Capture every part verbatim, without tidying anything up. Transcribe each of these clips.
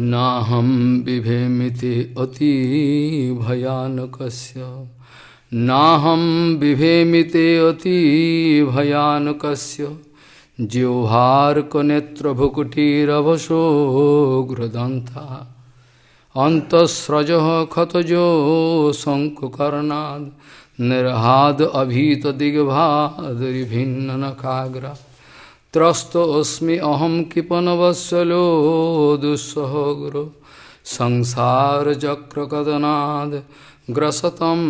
Naham vivemiti ati bhayanakasya Naham vivemiti ati bhayanakasya Jyohar kanetra bhukuti ravaso gradanta Antasrajaha khatajo sankukarnad Nirhad abhita digbhad ribhinnanakagra Трасто осми ахам кипанавасало дусахагра Сансар джакракаданад грасатам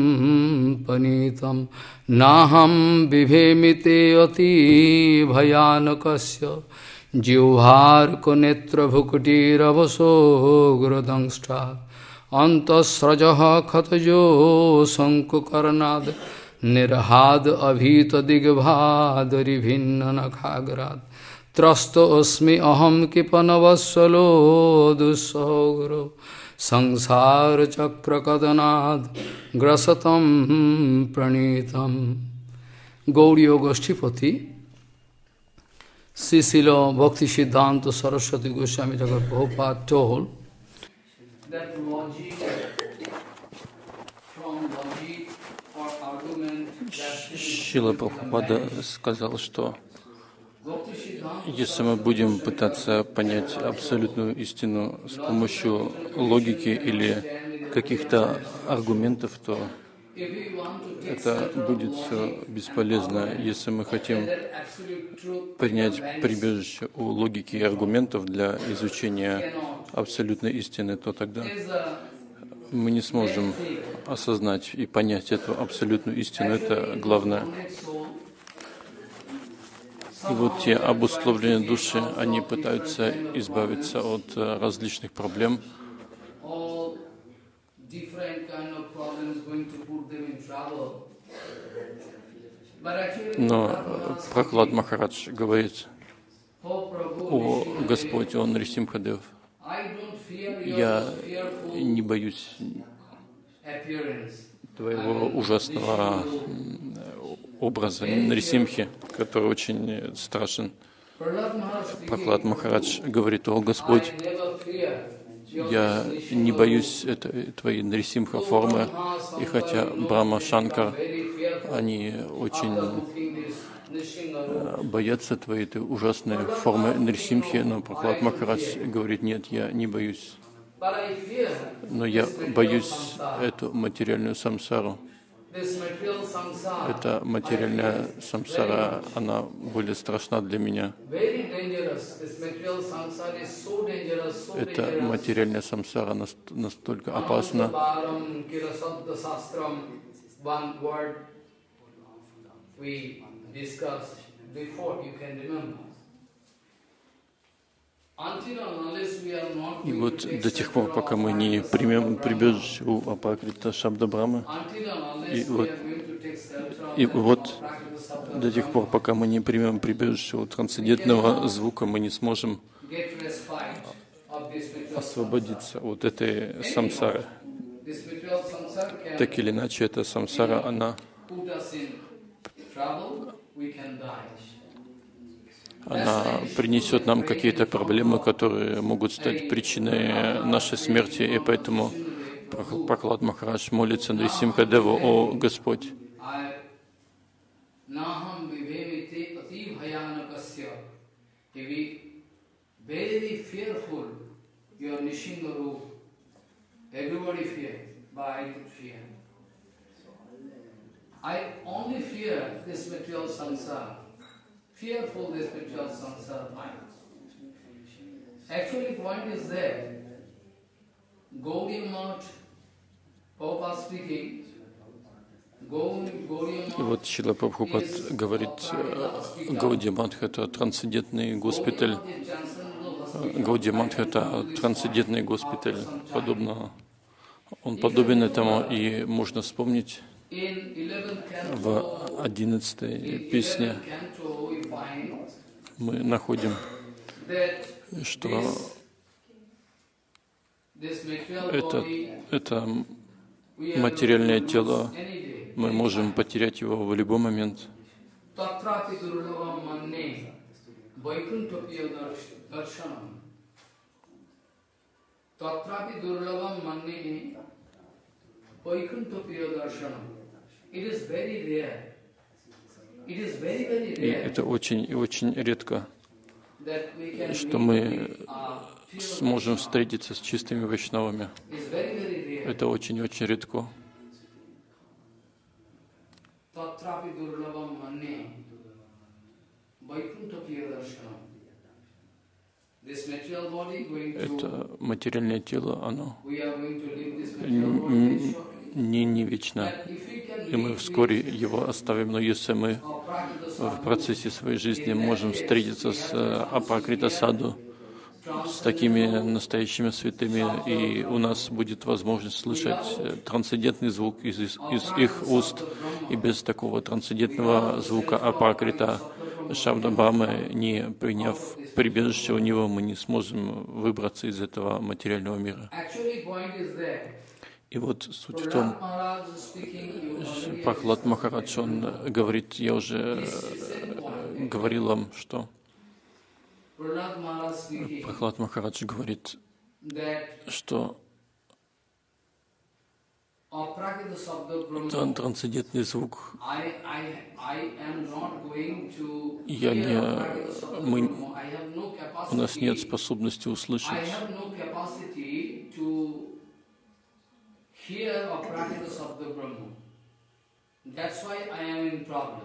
панитам Нахам бивемите ати бхаянакасья Дживхар конетра бхукти равасо градангстар Антасраджаха хатаджо санкукарнад Нирхад абхита дигбхадари бхиннанакхаград Трасто осми ахам кипанавасало дусагра Сансар чакракаданад грасатам пранитам Гаудия госпиталь Сисило Бхакти Сиддханта Сарасвати Госвами Прабхупада told that logic from logic Шрила Прабхупада сказал, что если мы будем пытаться понять абсолютную истину с помощью логики или каких-то аргументов, то это будет все бесполезно. Если мы хотим принять прибежище у логики и аргументов для изучения абсолютной истины, то тогда мы не сможем осознать и понять эту абсолютную истину. Это главное. И вот те обусловленные души, они пытаются избавиться от различных проблем. Но Прахлад Махарадж говорит: «О Господь, он Нрисимхадев, я не боюсь твоего ужасного образа Нрисимхи, который очень страшен». Прахлад Махарадж говорит: «О Господь, я не боюсь этой, твоей Нрисимха формы». И хотя Брама, Шанкар, они очень боятся твоей этой ужасной формы Нрисимхи, но Прахлад Махарадж говорит: «Нет, я не боюсь. Но я боюсь эту материальную самсару. Эта материальная самсара, она более страшна для меня. Эта материальная самсара настолько опасна». И вот до тех пор, пока мы не примем прибежище у апокрита Шабда Брамы, и вот, и вот до тех пор, пока мы не примем прибежище у трансцендентного звука, мы не сможем освободиться от этой самсары. Так или иначе, эта самсара, она... она принесет нам какие-то проблемы, которые могут стать причиной нашей смерти, и поэтому Прахлад Махарадж молится Нрисимхадеву: «О Господь, fearful this spiritual samsara mind». Actually, point is that Гаудия Матха, Prabhupada speaking, Гаудия Матха. И вот Шрила Прабхупад говорит: Гаудия Матха — это трансцендентный госпиталь. Гаудия Матха — это трансцендентный госпиталь. Подобно, он подобен этому, и можно вспомнить в одиннадцатой песне. Мы находим, что это, это материальное тело, мы можем потерять его в любой момент. Tatrapi durlavam mannini Vaikuntha priya darshanam. It is very rare. It is very, very rare. И это очень и очень редко, что мы сможем встретиться с чистыми вайшнавами. Это очень и очень редко. Tatrapi durlavam mannini Vaikuntha priya darshanam. Это материальное тело, оно не, не вечно, и мы вскоре его оставим. Но если мы в процессе своей жизни можем встретиться с Апакрита-саду, с такими настоящими святыми, и у нас будет возможность слышать трансцендентный звук из, из, из их уст, и без такого трансцендентного звука Апакрита Шабда Брамы, не приняв прибежище у него, мы не сможем выбраться из этого материального мира. И вот суть в том, Прахлад Махарадж, он говорит, я уже говорил вам, что Прахлад Махарадж говорит, что трансцендентный звук. Я не, мы, у нас нет способности услышать.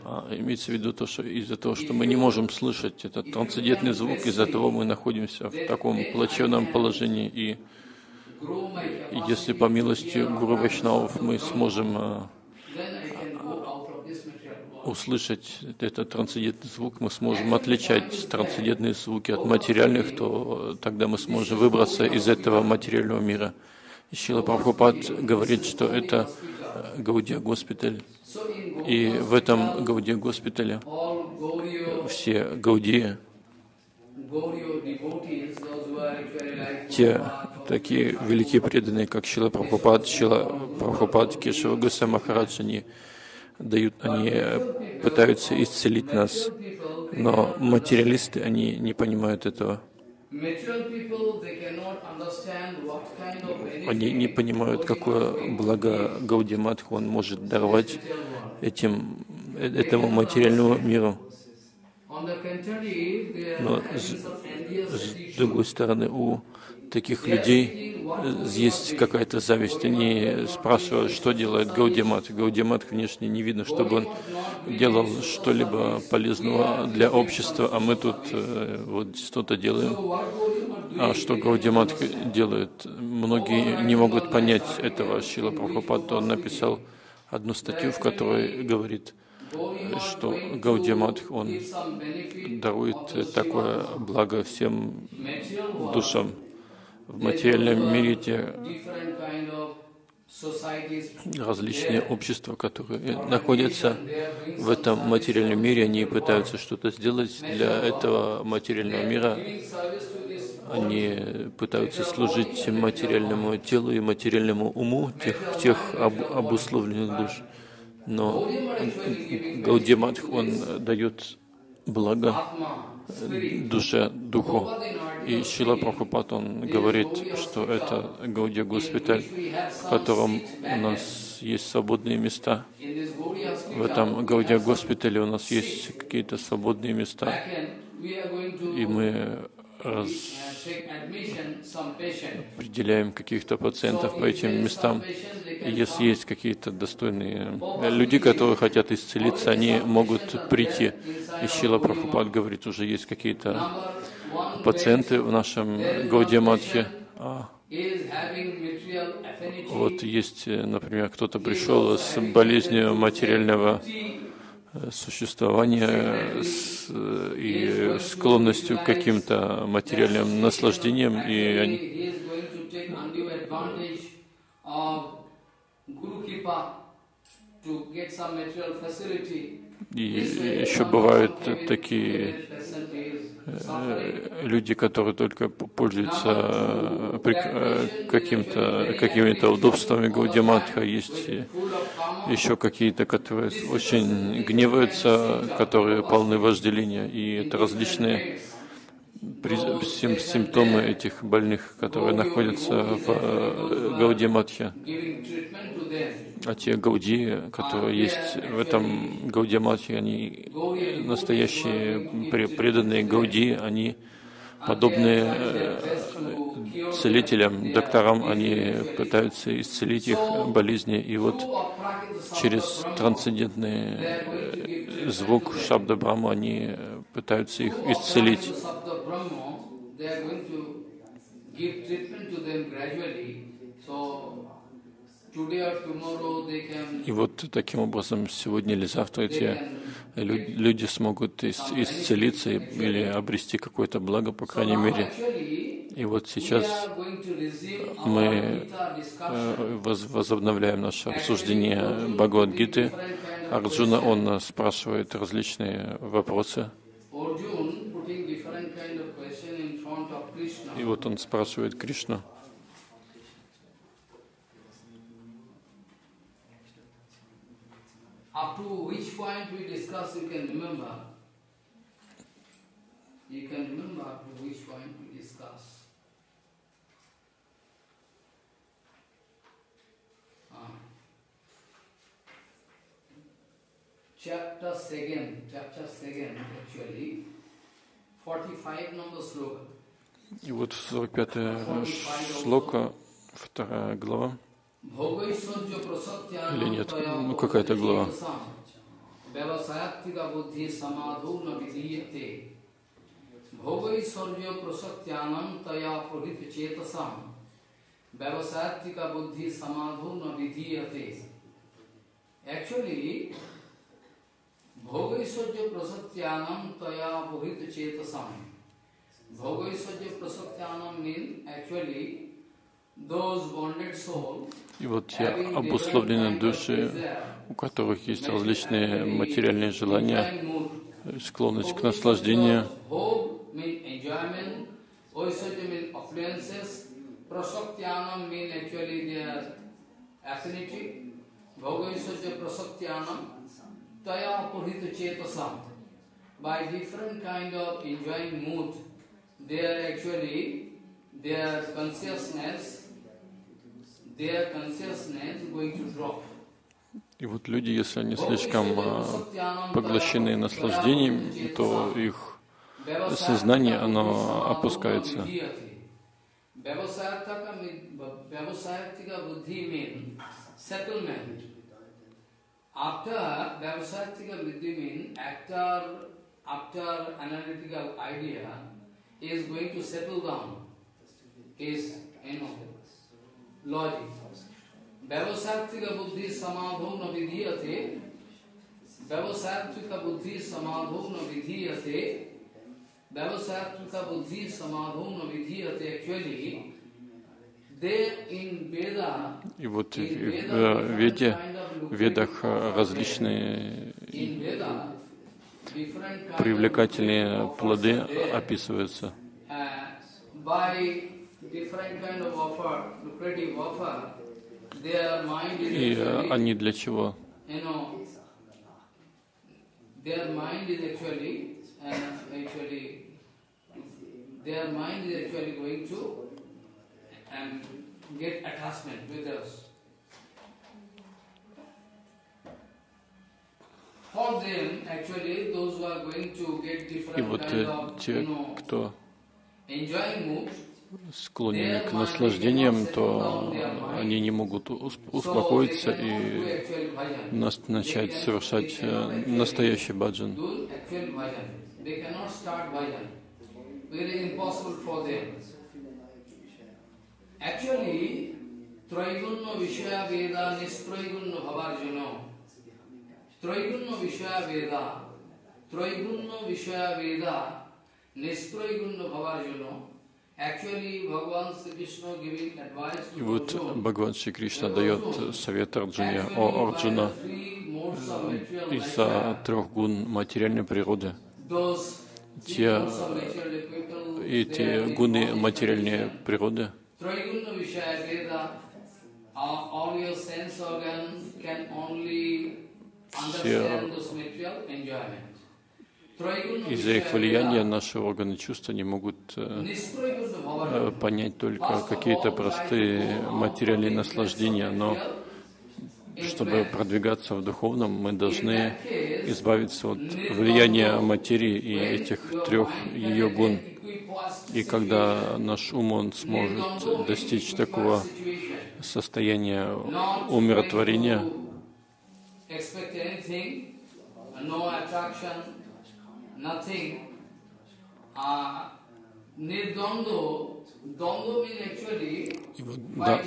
А, имеется в виду то, что из-за того, что мы не можем слышать этот трансцендентный звук, из-за того мы находимся в таком плачевном положении. И И если по милости Гуру Вайшнавов мы сможем а, услышать этот трансцендентный звук, мы сможем отличать трансцендентные звуки от материальных, то тогда мы сможем выбраться из этого материального мира. Шрила Прабхупад говорит, что это Гаудия госпиталь. И в этом Гаудия госпитале все Гаудии, те такие великие преданные, как Шрила Прабхупад, Шрила Прабхупад, Кешава Госвами Махарадж, они дают, они пытаются исцелить нас, но материалисты, они не понимают этого. Они не понимают, какое благо Гаудия Матха он может даровать этим, этому материальному миру. Но с, с другой стороны, у таких людей есть какая-то зависть. Они спрашивают, что делает Гаудия Матха. Гаудия Матха, конечно, не видно, чтобы он делал что-либо полезного для общества, а мы тут э, вот что-то делаем. А что Гаудия Матха делает? Многие не могут понять этого. Шрила Прабхупада, он написал одну статью, в которой говорит, что Гаудия Матха, он дарует такое благо всем душам. В материальном мире те различные общества, которые находятся в этом материальном мире, они пытаются что-то сделать для этого материального мира. Они пытаются служить материальному телу и материальному уму тех, тех об, обусловленных душ. Но Гаудия Матха, он дает благо душе, духу. И Шрила Прабхупада, он говорит, что это Гаудия госпиталь, в котором у нас есть свободные места. В этом Гаудия госпитале у нас есть какие-то свободные места. И мы раз... определяем каких-то пациентов по этим местам. И если есть какие-то достойные люди, которые хотят исцелиться, они могут прийти. И Шрила Прабхупад говорит, уже есть какие-то пациенты в нашем Гаудия Матхе. А вот есть, например, кто-то пришел с болезнью материального существования с, и склонностью к каким-то материальным наслаждениям, и они, и еще бывают такие люди, которые только пользуются каким-то, какими-то удобствами Гаудия Матха. Есть еще какие-то, которые очень гневаются, которые полны вожделения. И это различные симптомы этих больных, которые находятся в Гаудия Матхе. А те гаудии, которые есть в этом Гаудия Матхе, они настоящие преданные гаудии, они подобные целителям, докторам, они пытаются исцелить их болезни. И вот через трансцендентный звук шабда Брама они пытаются их исцелить. И вот таким образом сегодня или завтра эти люди смогут исцелиться или обрести какое-то благо, по крайней мере. И вот сейчас мы возобновляем наше обсуждение Бхагават-гиты. Арджуна, он спрашивает различные вопросы. И вот он спрашивает Кришну. Up to which point we discuss, you can remember. You can remember up to which point we discuss. Ah. Chapter second, chapter second, actually, forty-five number sloka. И вот сорок пятая слока, вторая глава. Или нет, ну какая-то глава. И вот те обусловленные души, у которых есть различные материальные желания, склонность к наслаждению. И вот люди, если они слишком поглощены наслаждением, то их сознание, оно опускается. Logic. Vyavasartika buddhi samadhona vidhiyate. Vyavasartika buddhi samadhona vidhiyate. Vyavasartika buddhi samadhona vidhiyate. Actually, they in Veda. И вот в Веде, в Ведах различные привлекательные плоды описываются. И они для чего? И вот те, кто склонены к наслаждениям, то они не могут успокоиться и начать совершать настоящий баджан. И вот Бхагаван Шри Кришна дает совет Арджуне. О, Арджуна, из-за трех гун материальной природы, те, эти гуны материальной природы, все из-за их влияния наши органы чувства не могут понять только какие-то простые материальные наслаждения, но чтобы продвигаться в духовном, мы должны избавиться от влияния материи и этих трех ее гун. И когда наш ум, он сможет достичь такого состояния умиротворения,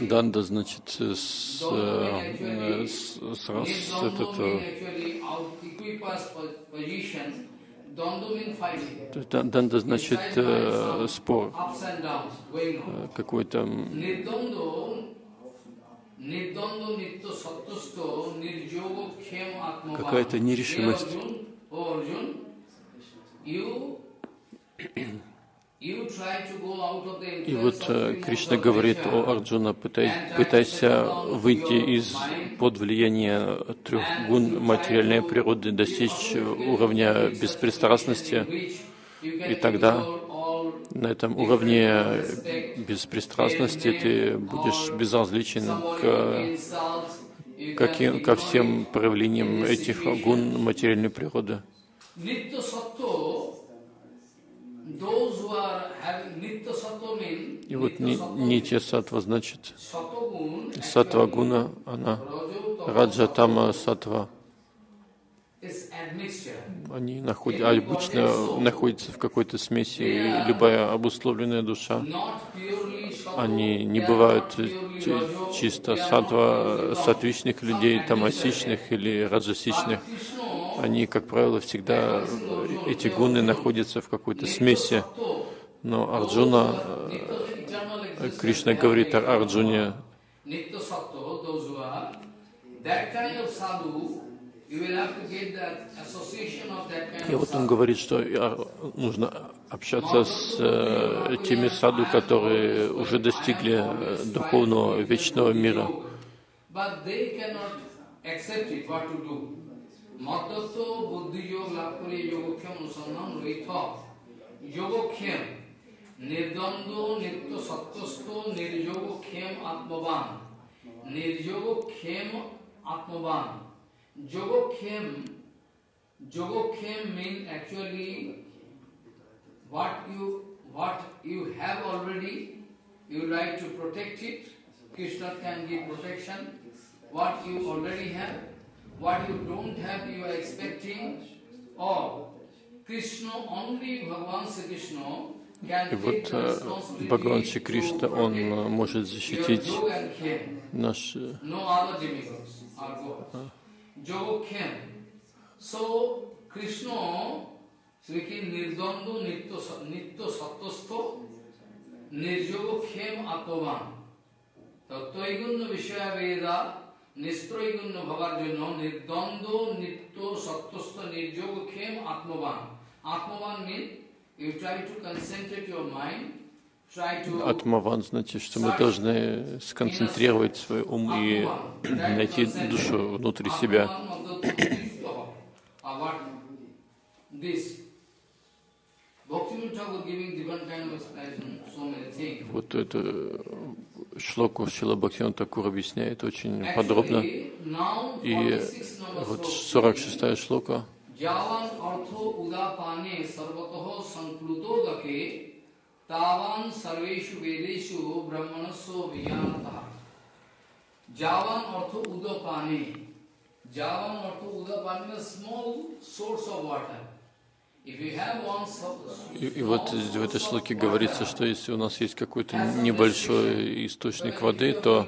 данда значит с, э, с, с, раз, с этого. Данда значит э, спор, какой-то какая-то нерешимость. И вот Кришна говорит: о Арджуна, пытайся, пытайся выйти из-под влияния трех гун материальной природы, достичь уровня беспристрастности, и тогда на этом уровне беспристрастности ты будешь безразличен к, каким, ко всем проявлениям этих гун материальной природы. И вот нитья саттва значит саттва гуна, она раджа, тама, саттва. Они находят, обычно находятся в какой-то смеси, и любая обусловленная душа, они не бывают чисто саттва, саттвичных людей, тамасичных или раджасичных. Они, как правило, всегда, эти гуны находятся в какой-то смеси. Но Арджуна, Кришна говорит о Арджуне, и вот он говорит, что нужно общаться с теми саду, которые уже достигли духовного вечного мира. Yogokhem, Yogokhem means actually what you, what you have already, you like to protect it. Krishna can give protection. What you already have, what you don't have, you are expecting. Or Krishna, only Bhagavan Sri Krishna can give the responsibility to protect Yogokhem. No other demigods are gods. Yogokhem. So, Krishna, speaking Nirdandu Nitto Sattvasto, Nirjogokhem Atmavan. Tattva-igunna Vishaya Veda, Nistra-igunna Bhavarjuna, Nirdandu Nitto Sattvasto, Nirjogokhem Atmavan. Atmavan means you try to concentrate your mind. Атмаван значит, что мы должны сконцентрировать свой ум и найти душу внутри себя. Вот это шлоку Шрила Бхактивинода Такур объясняет очень подробно. И вот сорок шестая шлока. Таван сарвешу ведешу брахманасо вьянатах. Джаван артхо удапани. Джаван артхо удапани – small source of water. И вот в этой шлоке говорится, что если у нас есть какой-то небольшой источник воды, то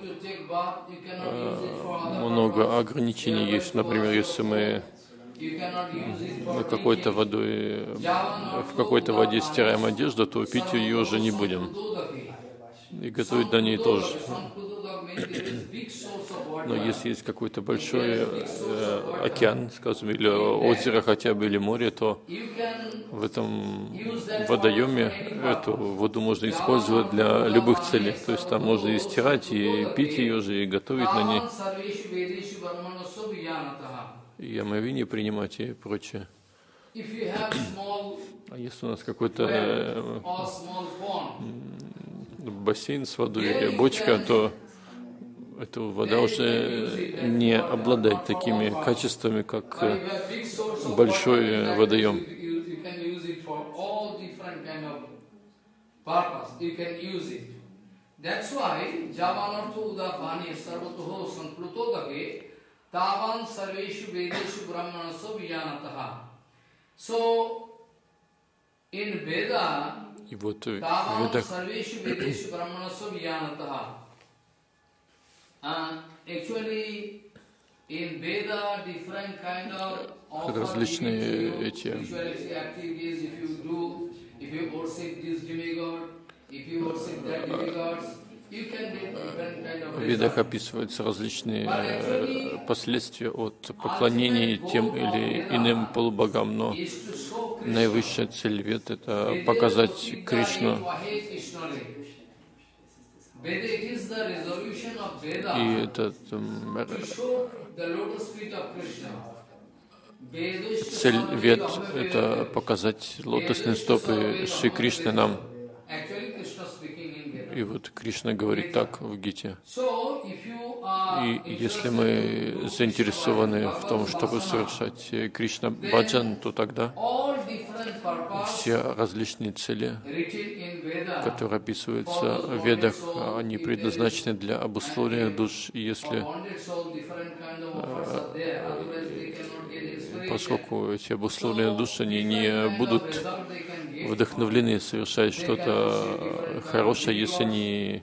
много ограничений есть. Например, если мы какой-то водой, в какой-то воде стираем одежду, то пить ее уже не будем. И готовить до ней тоже. Но если есть какой-то большой э, океан, скажем, или озеро хотя бы, или море, то в этом водоеме эту воду можно использовать для любых целей. То есть там можно и стирать, и пить ее же, и готовить на ней. Ямовини принимать и прочее. Если у нас какой-то бассейн с водой или бочка, то эта вода уже не обладает такими качествами, как большой водоем. И вот в Ведах различные эти в Ведах описываются различные последствия от поклонения тем или иным полубогам, но наивысшая цель Вед — это показать Кришну. И это цель Вед — это показать лотосные стопы Шри Кришны нам. И вот Кришна говорит так в Гите. И если мы заинтересованы в том, чтобы совершать Кришна Баджан, то тогда все различные цели, которые описываются в Ведах, они предназначены для обусловленных душ. И если, поскольку эти обусловленные души, они не будут вдохновлены совершать что-то хорошее, если они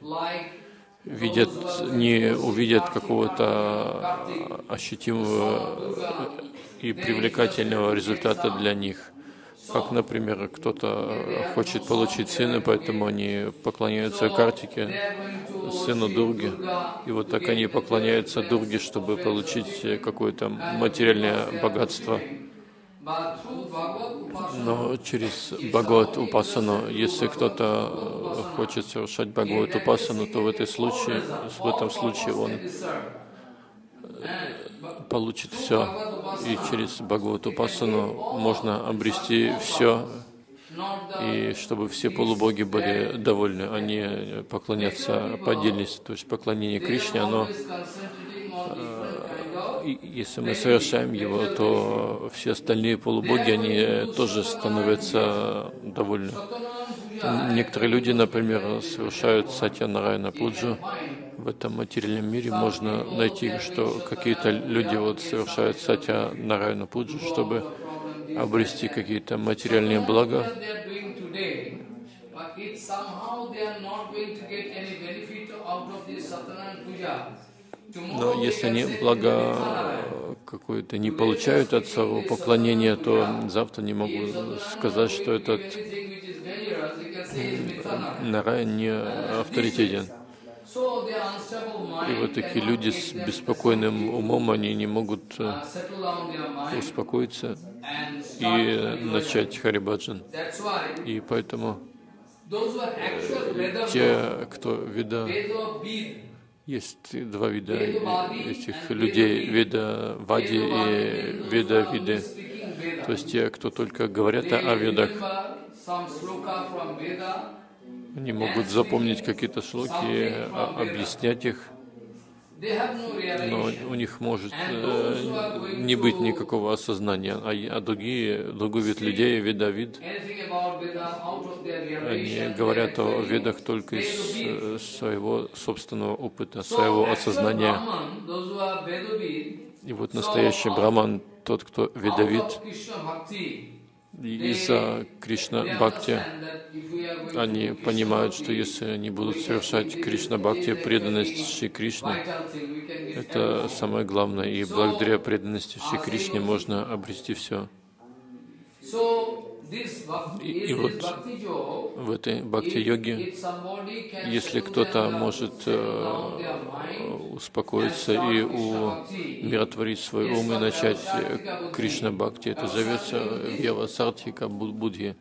видят, не увидят какого-то ощутимого и привлекательного результата для них. Как, например, кто-то хочет получить сына, поэтому они поклоняются Картике, сыну Дурги. И вот так они поклоняются Дурге, чтобы получить какое-то материальное богатство. Но через Бхагават-упасану, если кто-то хочет совершать Бхагават-упасану, то в, этой случае, в этом случае он получит все. И через Бхагават-упасану можно обрести все, и чтобы все полубоги были довольны, они поклонятся по отдельности. То есть поклонение Кришне, оно... И если мы совершаем его, то все остальные полубоги, они тоже становятся довольны. Некоторые люди, например, совершают сатья-нараяна пуджу. В этом материальном мире можно найти, что какие-то люди вот совершают сатья-нараяна пуджу, чтобы обрести какие-то материальные блага. Но если они блага какое-то не получают от своего поклонения, то завтра не могу сказать, что этот нараян не авторитетен. И вот такие люди с беспокойным умом, они не могут успокоиться и начать харибаджан. И поэтому те, кто веда... Есть два вида этих людей, веда вади и веда виды, то есть те, кто только говорят о ведах, они могут запомнить какие-то шлоки, объяснять их, но у них может не быть никакого осознания, а другие, другой вид людей, веда вид, они говорят о ведах только из своего собственного опыта, своего осознания. И вот настоящий браман, тот, кто ведавид, из-за Кришна-бхакти, они понимают, что если они будут совершать Кришна-бхакти, преданность Шри Кришне, это самое главное, и благодаря преданности Шри Кришне можно обрести все. И, и вот в этой бхакти-йоге, если кто-то может э, успокоиться и умиротворить свой ум и начать Кришна-бхакти, это зовется вьявасартхика буддхи.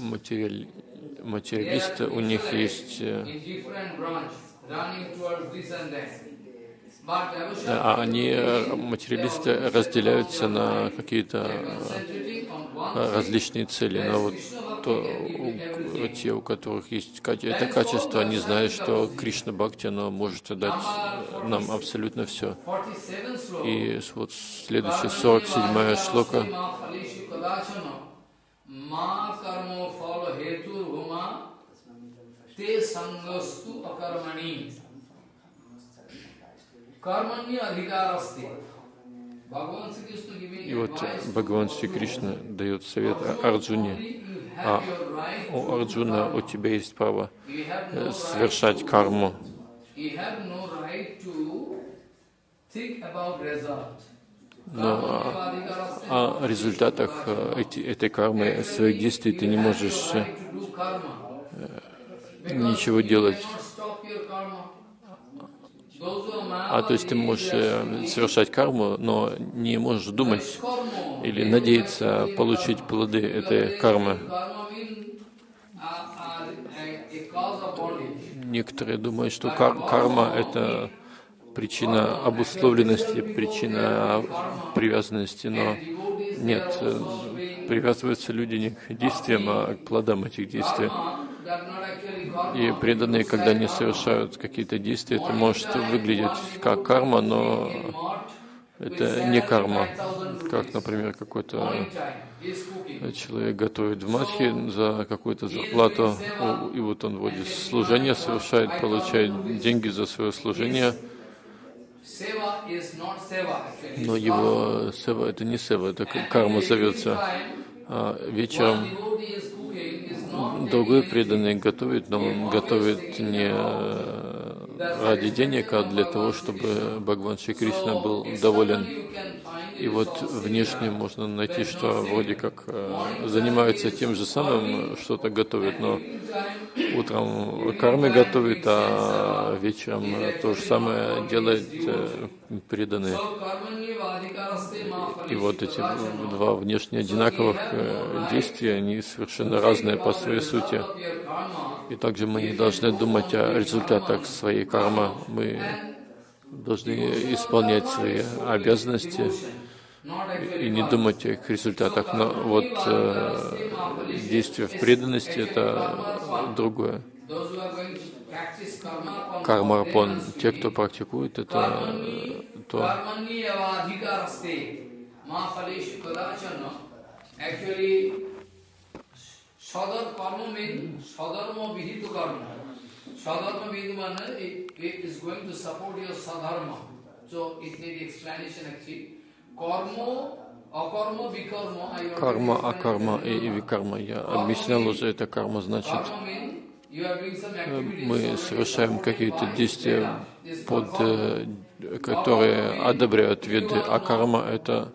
Матери... Материалисты, у них есть... они, материалисты, разделяются на какие-то различные цели. Но вот то, те, у которых есть это качество, они знают, что Кришна Бхакти, оно может дать нам абсолютно все. И вот следующая сорок седьмая шлока. И вот Бхагаван Шри Кришна дает совет Арджуне. А у Арджуна, у тебя есть право совершать карму. Но о результатах этой кармы, своих действий ты не можешь ничего делать. А то есть ты можешь совершать карму, но не можешь думать или надеяться получить плоды этой кармы. Некоторые думают, что кар- карма — это причина обусловленности, причина привязанности, но нет, привязываются люди не к действиям, а к плодам этих действий. И преданные, когда они совершают какие-то действия, это может выглядеть как карма, но это не карма. Как, например, какой-то человек готовит в матхе за какую-то зарплату, и вот он вводит служение, совершает, получает деньги за свое служение. Но его сева — это не сева, это карма зовется. А вечером другой преданный готовит, но он готовит не ради денег, а для того, чтобы Бхагаван Шри Кришна был доволен. И вот внешне можно найти, что вроде как занимаются тем же самым, что-то готовят, но утром кармы готовит, а вечером то же самое делает преданные. И вот эти два внешне одинаковых действия, они совершенно разные по своей сути. И также мы не должны думать о результатах своей кармы. Мы должны исполнять свои обязанности и не думать о их результатах. Но вот э, действие в преданности — это другое. Карма-рапон. Те, кто практикует, это то. Sadharma Vidmana is going to support your sadharma. So it needs explanation actually. Karma, akarma, vikarma. Karma, akarma и викарма. Я объяснял уже, это карма значит. Мы совершаем какие-то действия, под, которые одобряют веды. Акарма — это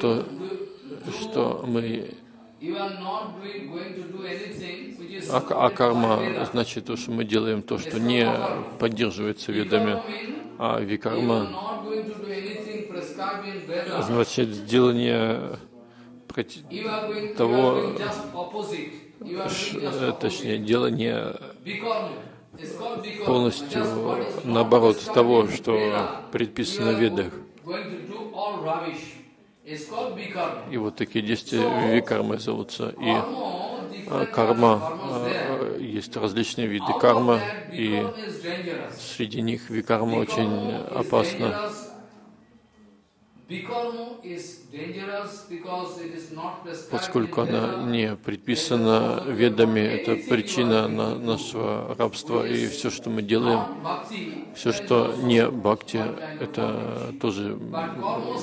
то, что мы... А, а карма значит то, что мы делаем то, что не поддерживается ведами, а викарма значит сделание против того, ш, точнее, делание полностью наоборот того, что предписано в ведах. И вот такие действия викармы зовутся. И карма, есть различные виды кармы, и среди них викарма очень опасна. Поскольку она не предписана ведами, это причина нашего рабства, и все, что мы делаем, все, что не бхакти, это тоже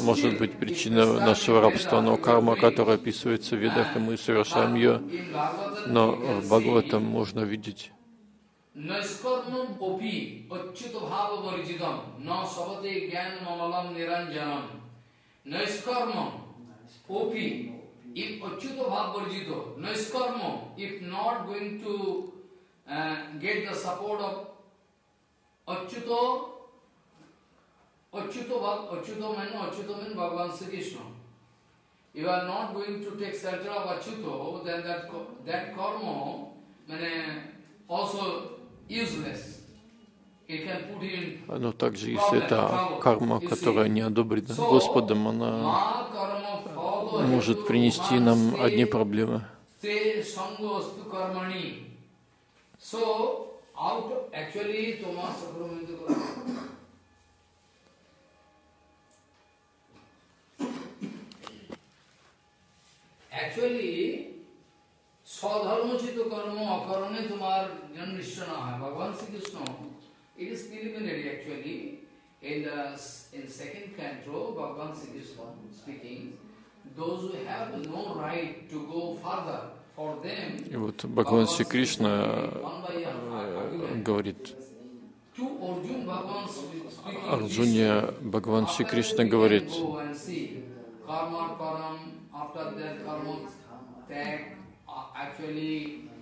может быть причина нашего рабства. Но карма, которая описывается в ведах, и мы совершаем ее, но в Бхагаватам можно видеть. Наискармам, опи, if achyuta bhav varjito, наискармам, if not going to get the support of achyuta, achyuta bhav, achyuta means, achyuta means Bhagavan Sri Krishna. You are not going to take shelter of achyuta, then that that karma, means also useless. It can put но также если это карма, которая не одобрена Господом, она может принести нам одни проблемы. И вот Бхагаван Шри Кришна говорит, Арджуне Бхагаван Шри Кришна говорит,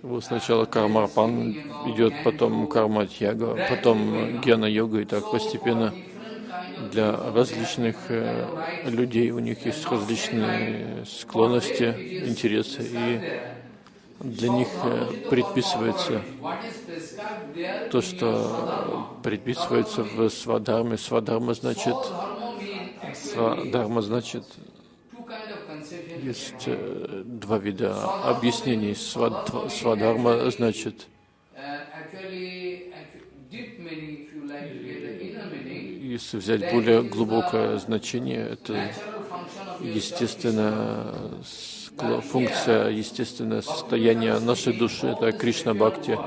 вот сначала кармарпан идет, потом карма-тьяга, потом гьяна-йога, и так постепенно для различных людей, у них есть различные склонности, интересы, и для них предписывается то, что предписывается в свадхарме. Свадхарма значит, свадхарма значит, есть два вида объяснений. Свадхарма значит, если взять более глубокое значение, это естественная функция, естественное состояние нашей души, это Кришна Бхакти.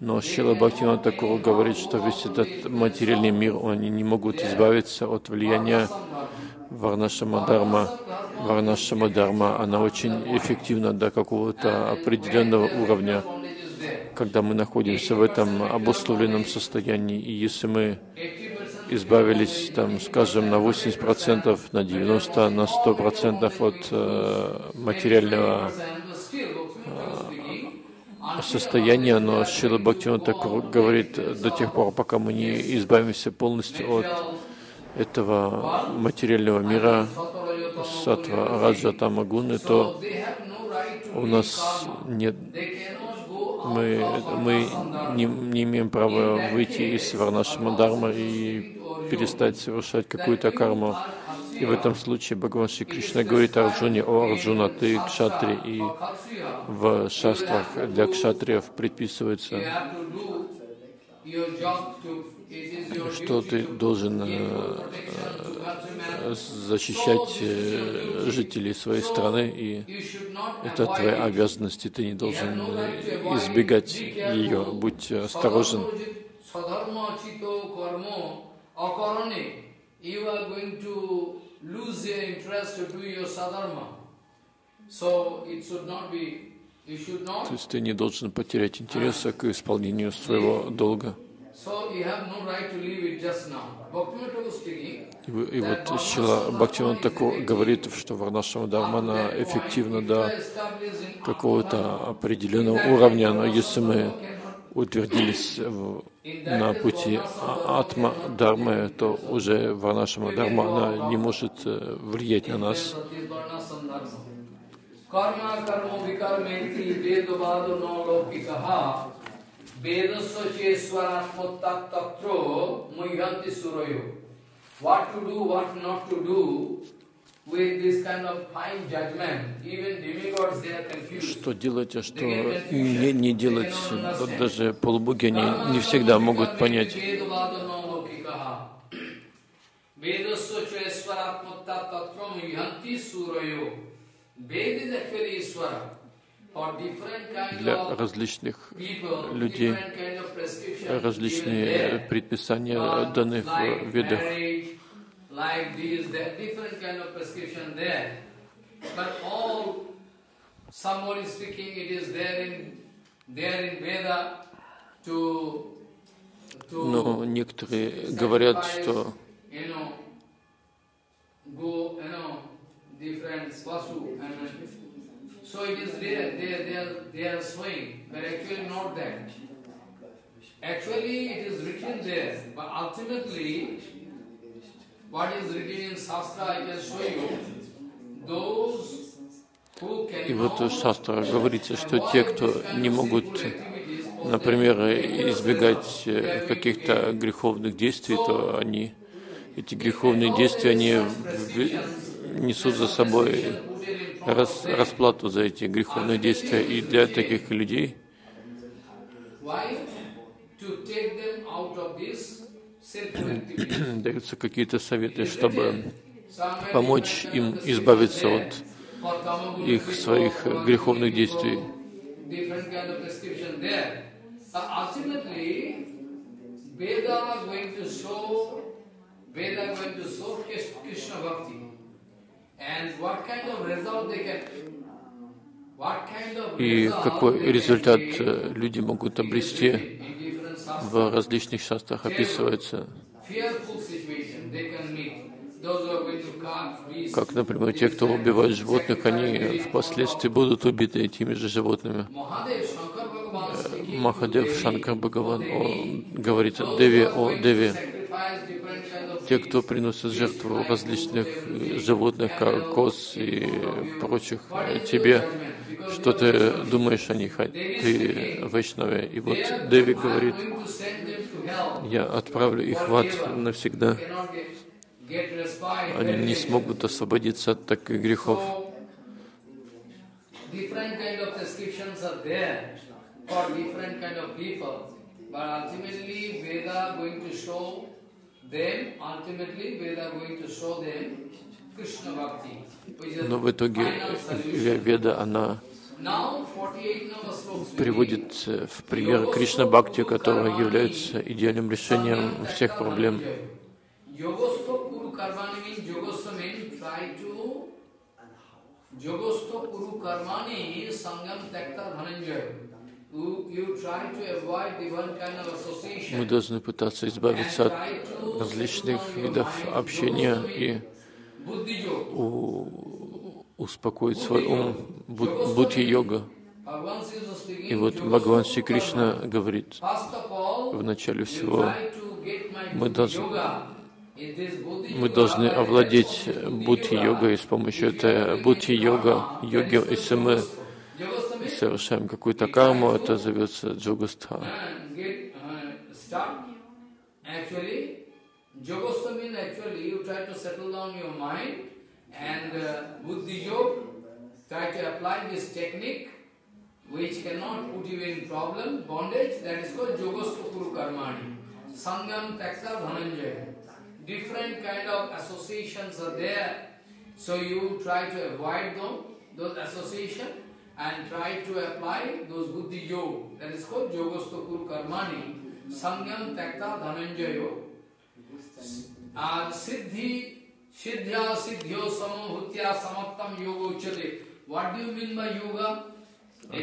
Но Шрила Бхактивинода Такур говорит, что весь этот материальный мир, они не могут избавиться от влияния Варнашама Дарма. Варнашама Дарма, она очень эффективна до какого-то определенного уровня, когда мы находимся в этом обусловленном состоянии. И если мы избавились, там, скажем, на восемьдесят процентов, на девяносто процентов, на сто процентов от э, материального э, состояния, но Шрила Бхактивинода Такур говорит, до тех пор, пока мы не избавимся полностью от этого материального мира, саттва, раджа, тама, гуны, то у нас нет, мы, мы не, не имеем права выйти из Варнашама Дармы и перестать совершать какую-то карму. И в этом случае Бхагаван Шри Кришна говорит Арджуне: «О, Арджуна, ты кшатри», и в шастрах для кшатриев предписывается, что ты должен защищать жителей своей страны, и это твоя обязанность, и ты не должен избегать ее. Будь осторожен. То есть ты не должен потерять интереса к исполнению своего долга. И вот Шрила Бхактивинода Такур говорит, что Варнашрама Дарма эффективна до какого-то определенного уровня, но если мы утвердились на пути Атма Дармы, то уже Варнашрама Дарма она не может влиять на нас. What to do, what not to do with this kind of fine judgment. Even demigods, they are confused. Что делать, а что не, не делать, вот даже полубоги не, не всегда могут понять. Для различных людей различные предписания даны в ведах. Но некоторые говорят, что so it is there, they, they, are, they are swaying, but actually not that. Actually it is written there, but ultimately what is written in Shastra, I can show you, those who can know. И вот в Шастре говорится, что те, кто не могут например, избегать каких-то греховных действий, то они, эти греховные действия, они несут за собой рас, расплату за эти греховные действия. И для таких людей даются какие-то советы, чтобы помочь им избавиться от их своих греховных действий. И какой результат люди могут обрести, в различных шастрах описывается. Как, например, те, кто убивают животных, они впоследствии будут убиты этими же животными. Махадев Шанкар Бхагаван говорит о Деве, о Деве. Те, кто приносит жертву различных животных, как коз и прочих, тебе, что ты думаешь о них, ты Вайшнаве. И вот Деви говорит, я отправлю их в ад навсегда. Они не смогут освободиться от таких грехов. Но в итоге Веда, она приводит в пример Кришна-бхакти, которая является идеальным решением всех проблем. Мы должны пытаться избавиться от различных видов общения и успокоить свой ум, буддхи-йога. И вот Бхагаван Шри Кришна говорит, в начале всего мы должны, мы должны овладеть буддхи-йогой, и с помощью этой буддхи-йога, йоги, если мы совершаем какую-то карму, это зовется джогостха. And uh, Buddhi Yoga, try to apply this technique which cannot put you in problem, bondage, that is called Yogastokuru Karmani. Sangam Takta Dhananjaya. Different kind of associations are there. So you try to avoid them, those associations, and try to apply those Buddhi Yoga, that is called Yogastokuru Karmani. Sangam Takta Dhananjaya. Uh, Siddhi Siddhya Siddhyo Samohutya Samaptam Yoga Uchate. What do you mean by yoga?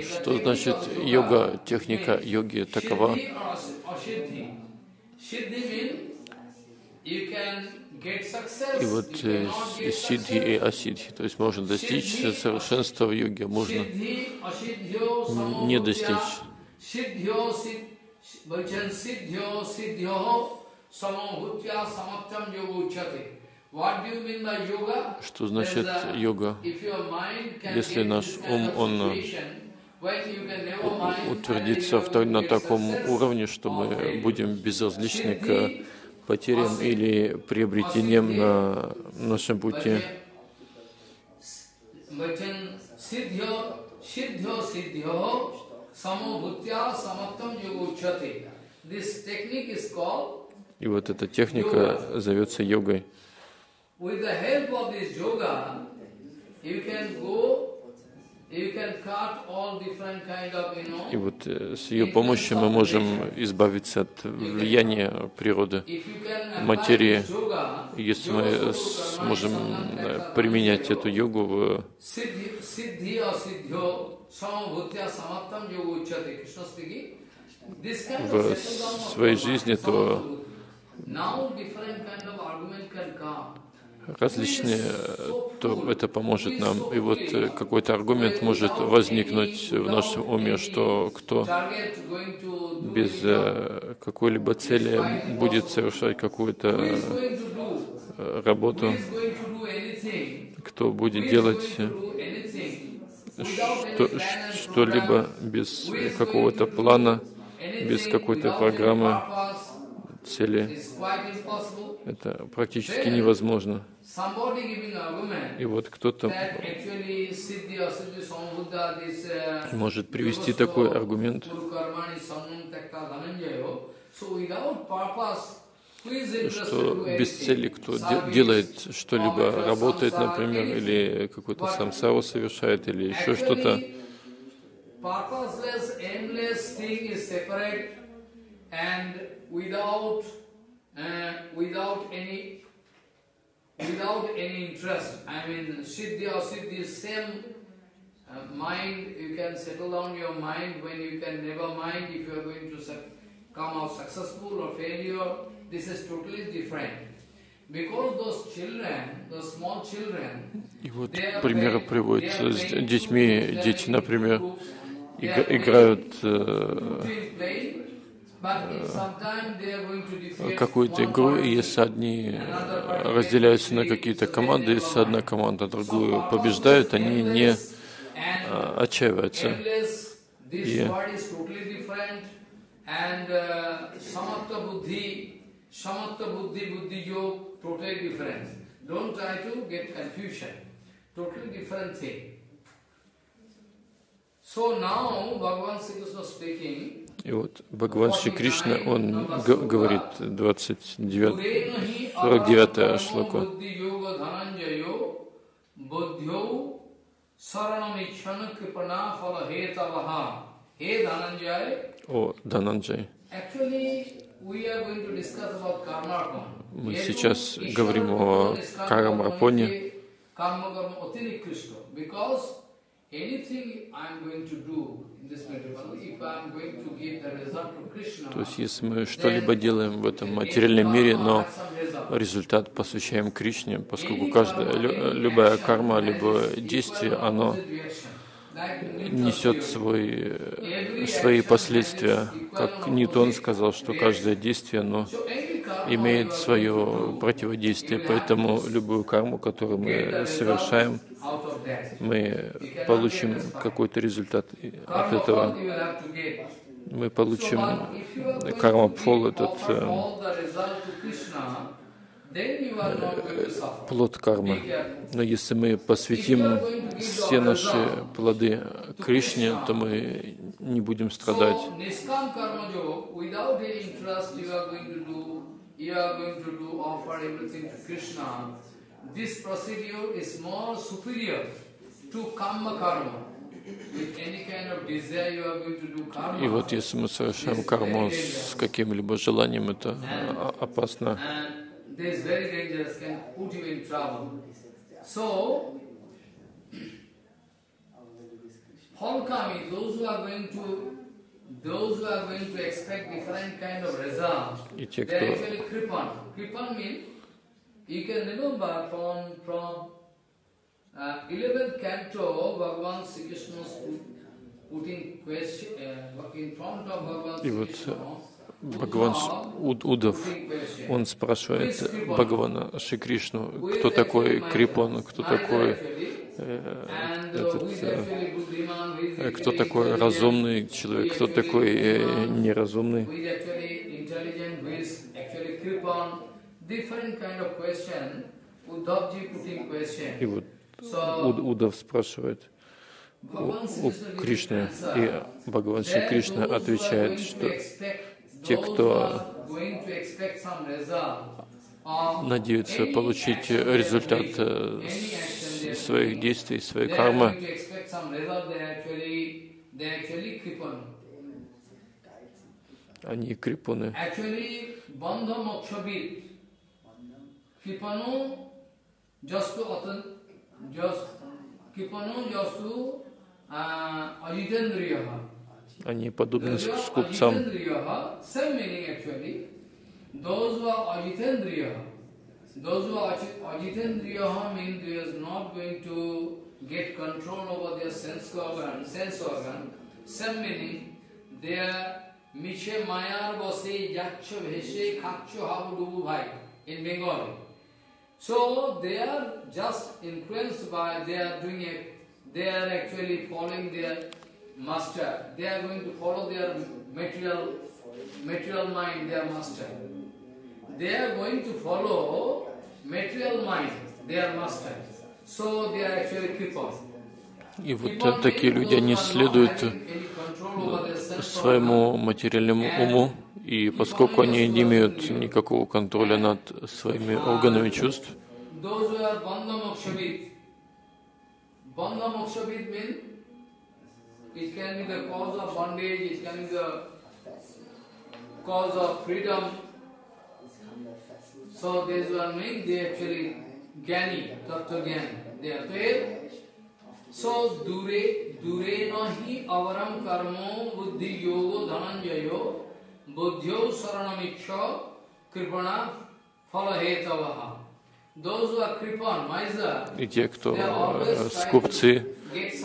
Что значит йога, техника йоги такова? И вот сиддхи и асиддхи, то есть можно достичь совершенства в йоге, можно не достичь. Что значит йога? Если наш ум, он утвердится на таком уровне, что мы будем безразличны к потерям или приобретениям на нашем пути. И вот эта техника зовется йогой. With the help of this yoga, you can go, you can cut all different kind of, you know. И вот с ее помощью мы можем избавиться от влияния природы, материи, если мы сможем применять эту йогу в в своей жизни, то различные, то это поможет нам. И вот какой-то аргумент может возникнуть в нашем уме, что кто без какой-либо цели будет совершать какую-то работу, кто будет делать что-либо без какого-то плана, без какой-то программы, цели. Это практически невозможно. И вот кто-то может привести такой аргумент. Что без цели кто де делает что-либо, работает, например, или какую-то самсару совершает, или еще что-то. И вот примеры приводят с детьми. Дети, например, играют э, э, какую-то игру, и если одни разделяются на какие-то команды, если одна команда другую побеждает, они не э, отчаиваются. И And uh, samatha buddhi, samatha buddhi, buddhi yoga, totally different. Don't try to get confusion. Totally different thing. So now, Bhagavan Sri Krishna speaking. И вот Бхагаван Шри Кришна, он говорит, сорок девятая шлока. О, Дананджай. Мы сейчас говорим о карма-рапоне. То есть, если мы что-либо делаем в этом материальном мире, но результат посвящаем Кришне, поскольку каждая, любая карма, любое действие, оно несет свои, свои последствия. Как Ньютон сказал, что каждое действие, оно имеет свое противодействие, поэтому любую карму, которую мы совершаем, мы получим какой-то результат от этого. Мы получим карма-фол, этот плод кармы. Но если мы посвятим все наши плоды Кришне, то мы не будем страдать. И вот если мы совершаем карму с каким-либо желанием, это опасно. This is very dangerous, can put you in trouble. So, Holkami, those who are going to, those who are going to expect different kind of results, they're actually kripan. Kripan means, you can remember from, from uh, eleventh canto, Bhagavan Sri Krishna's putting question, uh, in front of Bhagavan Sri Krishna. Бхагаван Удав, он спрашивает Бхагавана Шри Кришну, кто такой Крипан, кто такой э, этот, э, кто такой разумный человек, кто такой э, неразумный. И вот Удав спрашивает у, у Кришны, и Бхагаван Шри Кришна отвечает, что те, кто надеются получить результат своих действий, своей кармы, они крипуны. Они подобны скупцам. They are actually following their master. They are going to follow their material, material mind, their master. They are going to follow material mind, their master. So they are actually keepers. И вот такие люди, они следуют своему материальному уму, и поскольку они не имеют никакого контроля над своими органами чувств, so dure dure nahi avaram karmo buddhi yogo dhananjayo buddhyo saranamiksha kripana falahetavaha. И те, кто скупцы,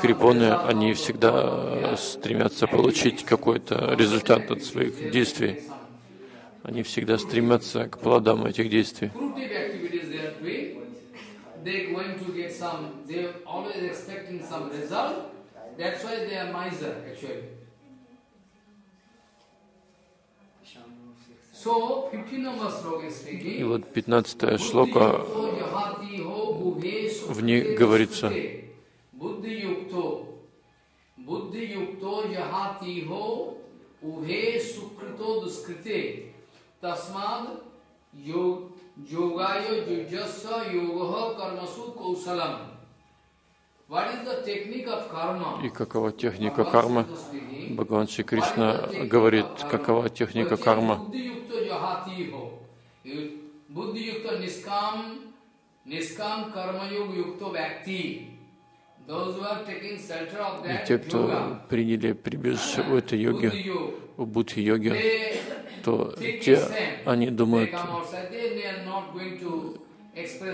крипоны, они всегда стремятся получить какой-то результат от своих действий. Они всегда стремятся к плодам этих действий. И вот пятнадцатая шлока, в ней говорится: и какова техника кармы? Бхагаван Шри Кришна говорит, какова техника кармы? И те, кто приняли прибежище у этой йоги, у буддхи-йоги, то те, они думают, и те, кто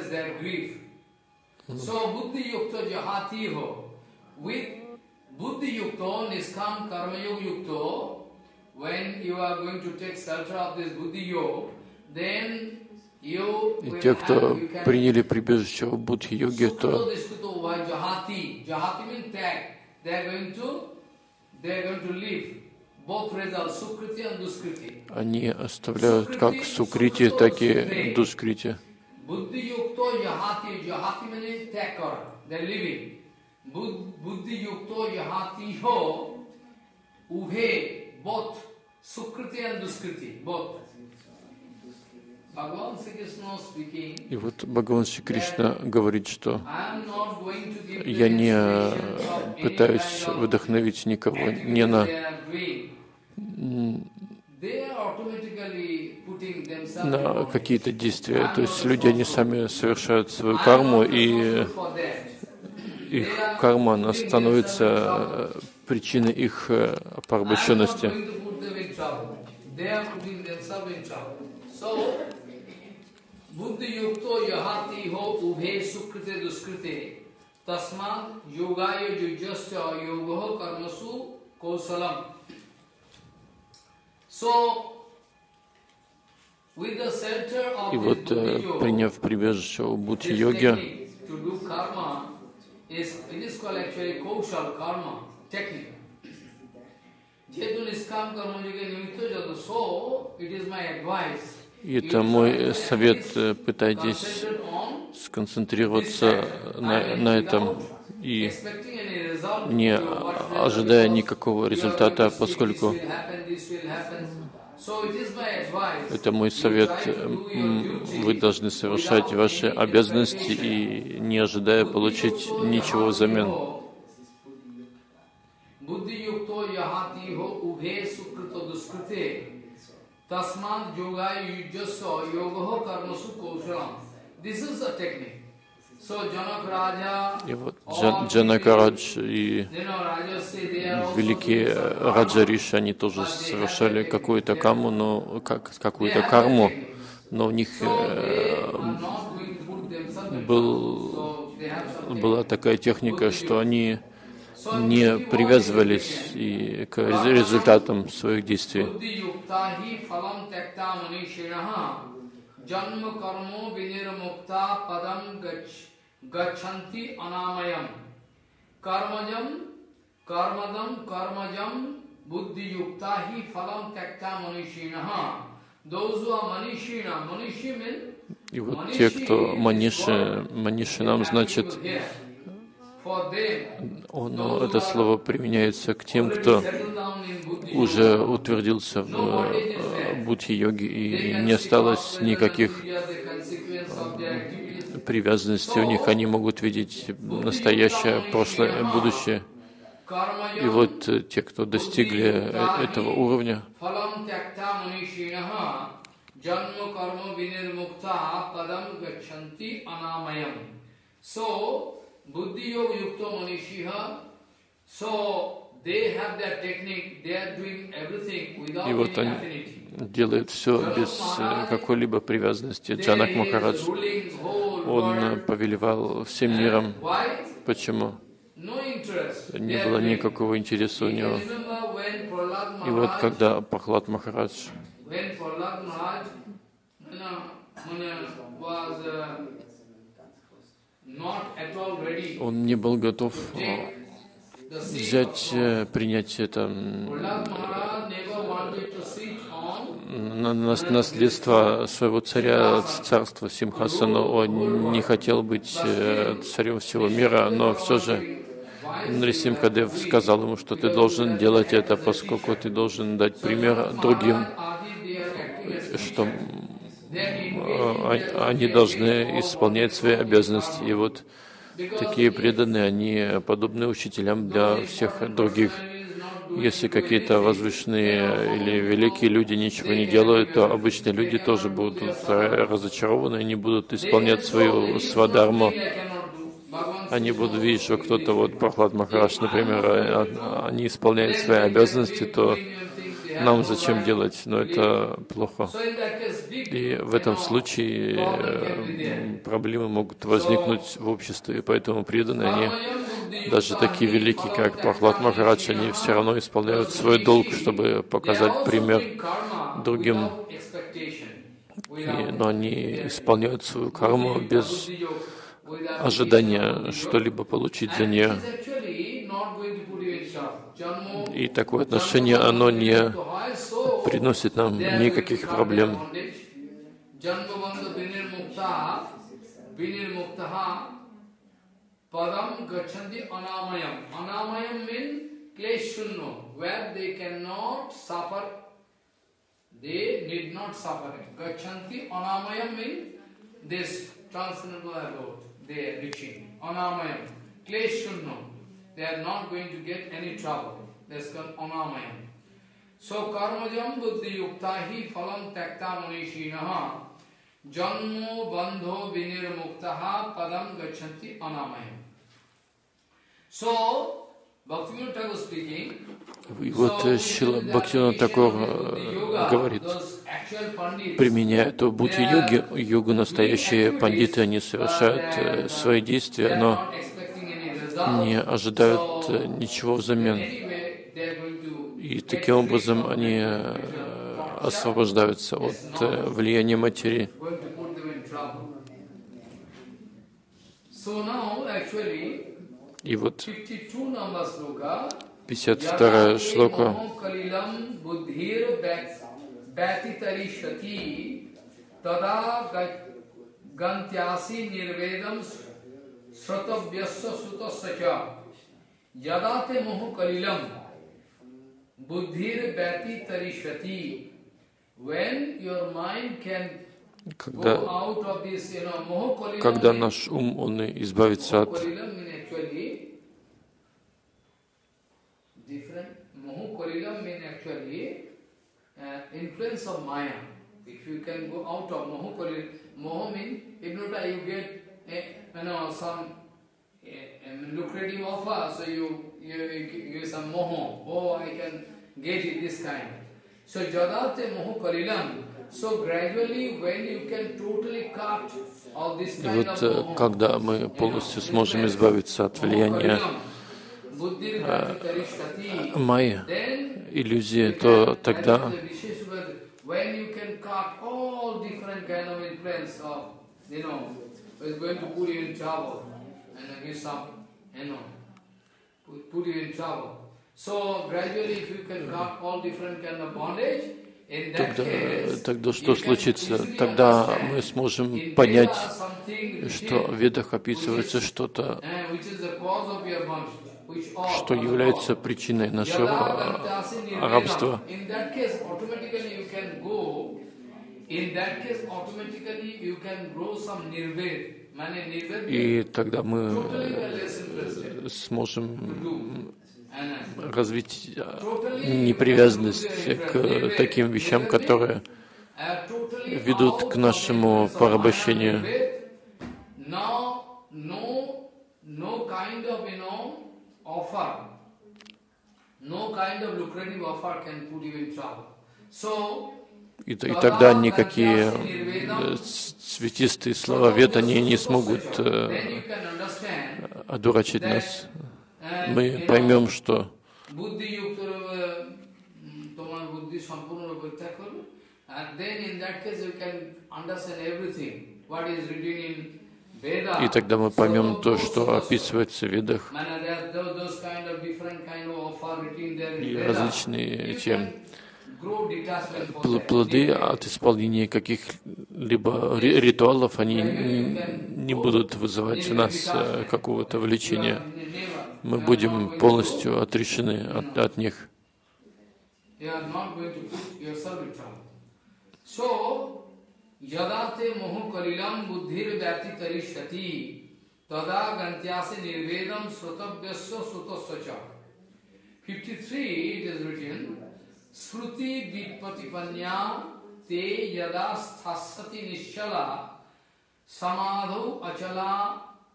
приняли прибежище в буддхи-йоге, то они оставляют как сукрити, так и дускрити. Uhe, both Sukriti and Duskriti, both. И вот Бхагаван Шри Кришна говорит, что я не пытаюсь вдохновить никого не на на какие-то действия. То есть люди, они сами совершают свою карму, и их карма, она становится причиной их порабощенности. И вот, приняв прибежище у буддхи-йоги, Is, it is called actually Kaushal Karma, technique. И это мой совет, пытайтесь сконцентрироваться на, на этом и не ожидая никакого результата, поскольку это мой совет, вы должны совершать ваши обязанности и не ожидая получить ничего взамен. И вот Джан, Джанак Махарадж и великие раджариши, они тоже совершали какую-то карму, но как, какую-то карму, но у них э, был, была такая техника, что они не привязывались и к результатам своих действий. Гачанти анамаям кармаджам кармадам кармаджам И вот те, кто маниши, маниши нам, значит, но это слово применяется к тем, кто уже утвердился в буддхи-йоге и не осталось никаких привязанностей у них. Они могут видеть настоящее, прошлое, будущее. И вот те, кто достигли этого уровня, и вот они делают все без какой-либо привязанности. Джанак Махарадж, он повелевал всем миром. Почему? Не было никакого интереса у него. И вот когда Прахлад Махарадж он не был готов взять, принять это наследство своего царя, царства Симхасана. Он не хотел быть царем всего мира, но все же Нрисимхадев сказал ему, что ты должен делать это, поскольку ты должен дать пример другим, что они должны исполнять свои обязанности. И вот такие преданные, они подобны учителям для всех других. Если какие-то возвышенные или великие люди ничего не делают, то обычные люди тоже будут разочарованы, не будут исполнять свою свадарму. Они будут видеть, что кто-то, вот Прахлад Махарадж, например, они исполняют свои обязанности, то нам зачем делать? Но это плохо. И в этом случае проблемы могут возникнуть в обществе, и поэтому преданные, они, даже такие великие, как Прахлад Махарадж, они все равно исполняют свой долг, чтобы показать пример другим. И, но они исполняют свою карму без ожидания что-либо получить за нее. И такое отношение, оно не приносит нам никаких проблем. They are not going to get any trouble. That's called anamayam. So karmajam buddhi yuktahi phalam takta munishinaha janmo bandho vinir muktaha padam gachanti anamayam. So Bhaktivinoda Thakur speaking. И вот Шрила Бхактивинода Тхакур говорит, применяя эту буддхи-йогу, настоящие пандиты, они совершают свои действия, но не ожидают ничего взамен. И таким образом они освобождаются от влияния материи. И вот пятьдесят вторая шлока. Shratavyassya sutasya yadate mohu kalilam buddhir bhati tarishati. When your mind can go out of this, you know, mohu kalilam. Когда наш ум, он избавится от different. Mohu kalilam means actually influence of maya. If you can go out of mohu kalilam, mohu means hypnotize, you get you know, some lucrative offer, so you give some moho, oh, I can get it, this kind. So, jadate moho kalilam. So, gradually, when you can totally cut all this kind of moho. И вот, когда мы полностью сможем избавиться от влияния майи, иллюзии, то тогда when you can cut all different kind of influence of, you know, is going to put you in trouble and give some, you know, put you in trouble. Тогда, тогда что случится? Тогда мы сможем понять, что в Ведах описывается что-то, что является причиной нашего рабства. И тогда мы сможем развить непривязанность к таким вещам, которые ведут к нашему порабощению. И, и тогда никакие цветистые слова Вета не, не смогут э, одурачить нас. Мы поймем, что и тогда мы поймем то, что описывается в Ведах, и различные эти плоды от исполнения каких-либо ритуалов, они не будут вызывать у нас какого-то влечения. Мы будем полностью отрешены от, от них.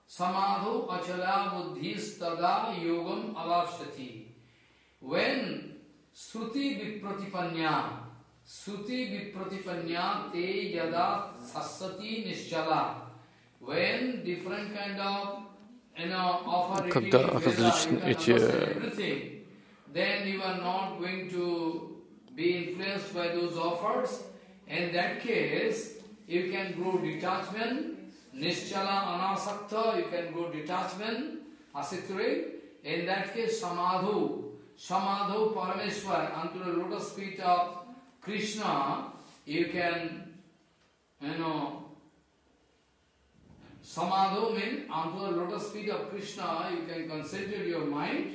Samadhu achala buddhis tada yogam avapsati. When Sruti Viprotipanya, Sruti Viprotipanya te yada sassati nischala. When different kind of, you know, offering, then you are not going to be influenced by those offers. In that case, you can grow detachment. Nischala anasakta, you can go detachment, asitri. In that case, samadhu, samadhu parameshwar, unto the lotus feet of Krishna, you can, you know, samadhu means unto the lotus feet of Krishna, you can concentrate your mind,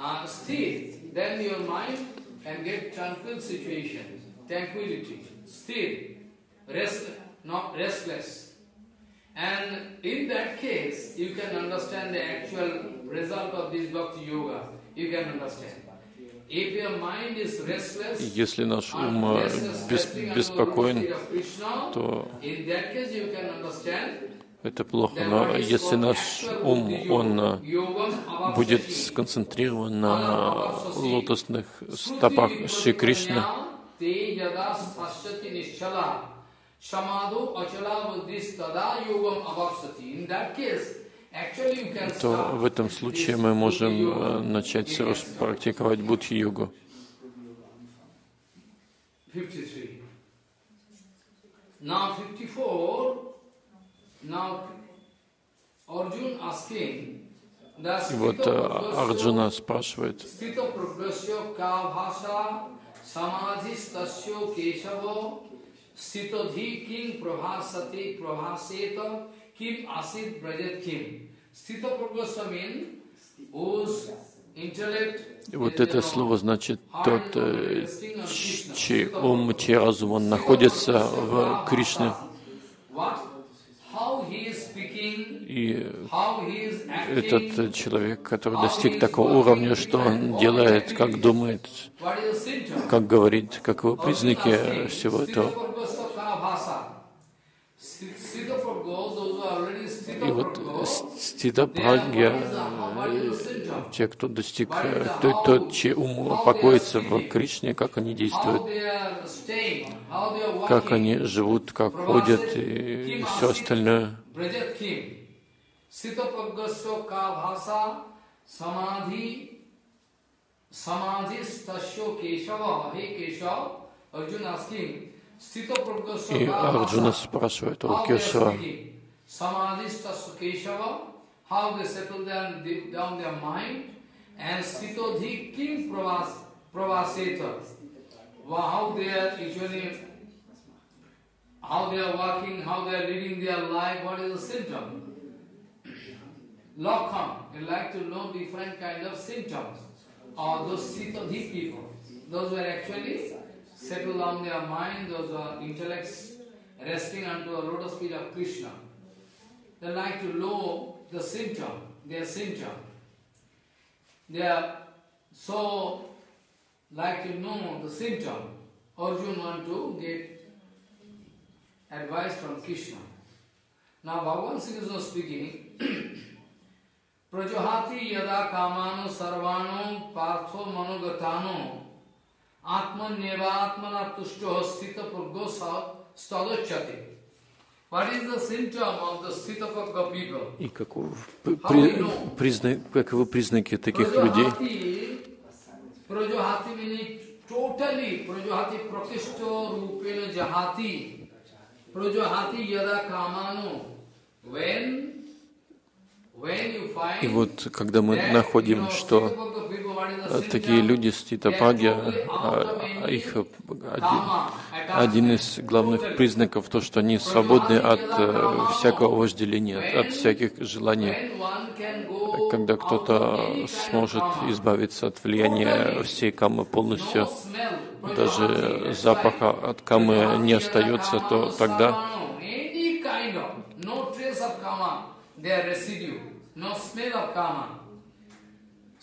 uh, sthir, then your mind can get tranquil situation, tranquility, sthir, rest, not restless. And in that case, you can understand the actual result of this bhakti yoga. You can understand. If your mind is restless, если наш ум беспокоен, то in that case you can understand. Это плохо, но если наш ум, он будет сконцентрирован на лотосных стопах Шри Кришны. То в этом случае мы можем начать сразу практиковать буддхи-йогу. И вот Арджуна спрашивает. Ститодхи ким прахасати прахасета ким асит браджет ким. Стита прагасамин уз интеллект. Вот это слово значит тот, чей ум, чей разум, он находится в Кришне. И этот человек, который достиг такого уровня, что он делает, как думает, как говорит, как его признаки всего этого. И вот стхита прагня, те, кто достиг, тот, тот, чей ум покоится в Кришне, как они действуют, как они живут, как ходят и все остальное. И Арджуна спрашивает о Кешава. Samadhi stasukeshava, how they settle down, down their mind, and Stitodhi Kim Pravas Pravaseta. How they are usually, how they are working, how they are leading their life, what is the symptom? Lokham, they like to know different kind of symptoms of those Stitodhi people. Those were actually settled on their mind, those are intellects resting unto the lotus feet of Krishna. They like to know the symptom, their symptom. They are so like to know the symptom. Arjuna want to get advice from Krishna. Now Bhagavan Sri Krishna speaking, Prajohati yada kamano sarvano partho manogatano atmanneva atmanatushto sthita purgosa stadochyati. What is the symptom of the sthita pragya people? И каков, при, призна, каковы признаки таких людей? Prajohati means totally. Prajohati prakishto rupena jahati. Prajohati yada kamano. When, when you find. И вот когда мы находим, что такие люди стхита прагня, их один из главных признаков то, что они свободны от всякого вожделения, от всяких желаний. Когда кто-то сможет избавиться от влияния всей каммы полностью, даже запаха от каммы не остается, то тогда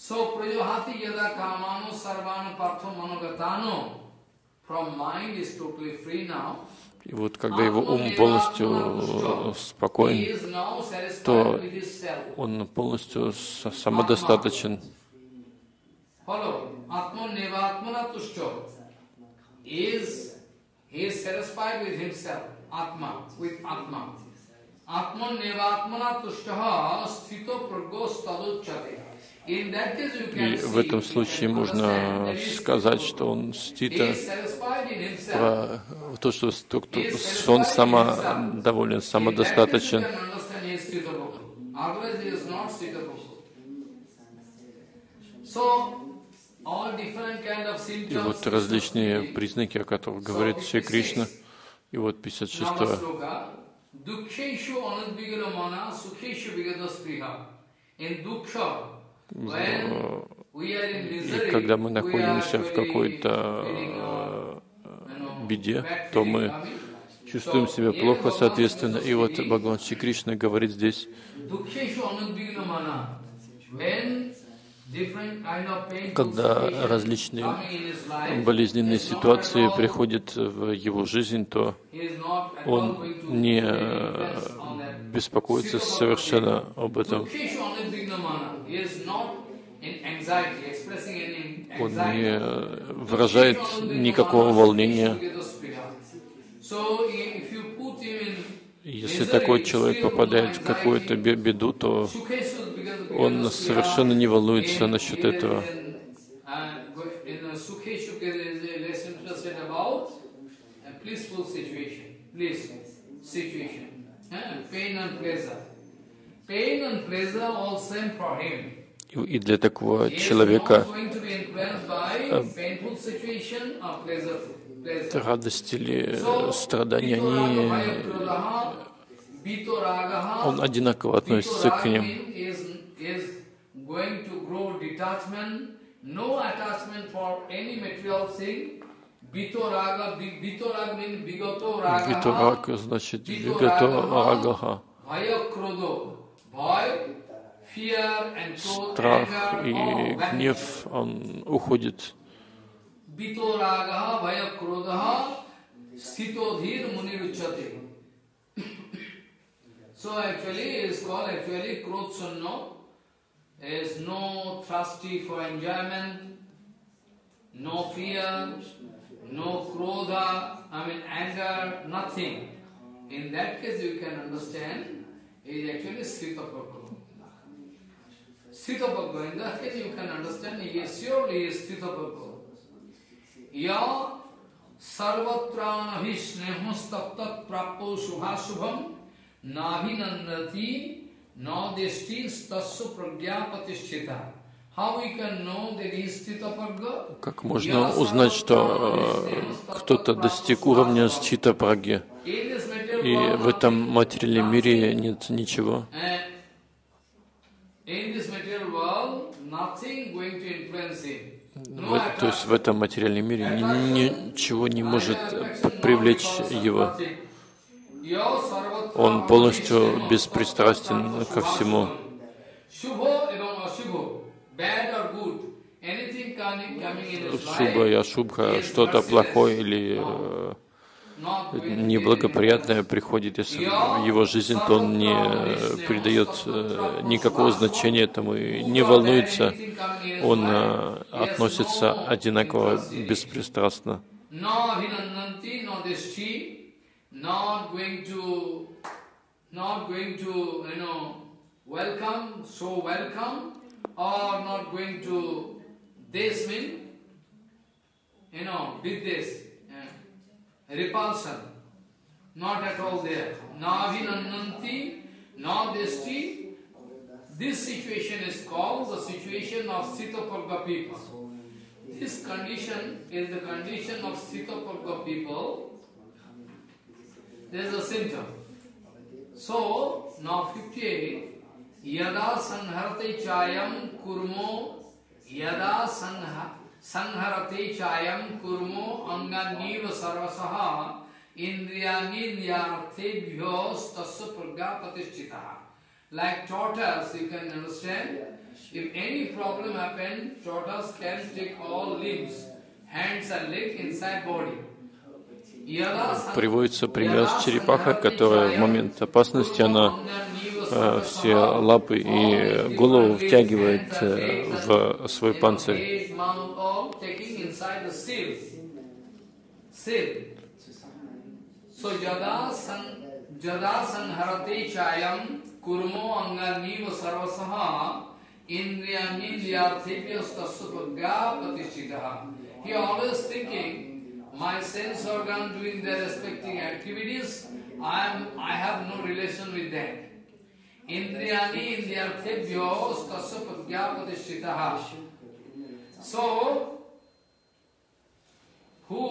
So, Prajohati yada kamano sarvano partho manogatano. From mind is totally free now. И вот когда его ум полностью спокоен, то он полностью самодостаточен. Atman neva atmanatushto is he is satisfied with himself, atma, with atma. Atman neva atmanatushto sthito pragostadochyate. И в этом случае можно сказать, что он стхита, то, что он самодоволен, самодостаточен. И вот различные признаки, о которых говорит Шри Кришна. И вот пятьдесят шестая. И когда мы находимся в какой-то беде, то мы чувствуем себя плохо, соответственно. И вот Бхагаван Шри Кришна говорит здесь, когда различные болезненные ситуации приходят в его жизнь, то он не беспокоится совершенно об этом. Он не выражает никакого волнения. Если такой человек попадает в какую-то беду, то он совершенно не волнуется насчет этого. И для такого человека радость или страдания, они, он одинаково относится к ним. Битурага значит бигато рагага. Страх и гнев, он уходит. Sthita Pragya, in that case you can understand, yes, surely he is Sthita Pragya. Ya sarvatranahi snehastaptat prapo suhasubham navinandati na deshtin stassu pragya patishtita Как можно узнать, что кто-то достиг уровня стхита прагни, и в этом материальном мире нет ничего? Вот, то есть в этом материальном мире ничего не может привлечь его. Он полностью беспристрастен ко всему. Шуба и ашубха, что-то плохое или э, неблагоприятное приходит, если в его жизнь, то он не придает э, никакого значения этому и не волнуется. Он э, относится одинаково беспристрастно. Or not going to this mean, you know, with this uh, repulsion, not at all there. Na vinananti, na desti. This situation is called the situation of Sitaparga people. This condition is the condition of Sitaparga people. There is a symptom. So now fifty-eight. Яда санхарте чаям курмо, яда санхарте чаям курмо, анганива сарвасаха, индрияниндьярте бьостасу прага патишчитаха. Like tortoise, you can understand, if any problem happens, tortoise can take all limbs, hands and legs inside body. Приводится пример с черепахой, которая в момент опасности, она все лапы и голову втягивает в свой панцирь. My sense organ doing their respective activities, I am, I have no relation with them. Indriyani indriyarthebhyo stasapadhya padishitaha. So, who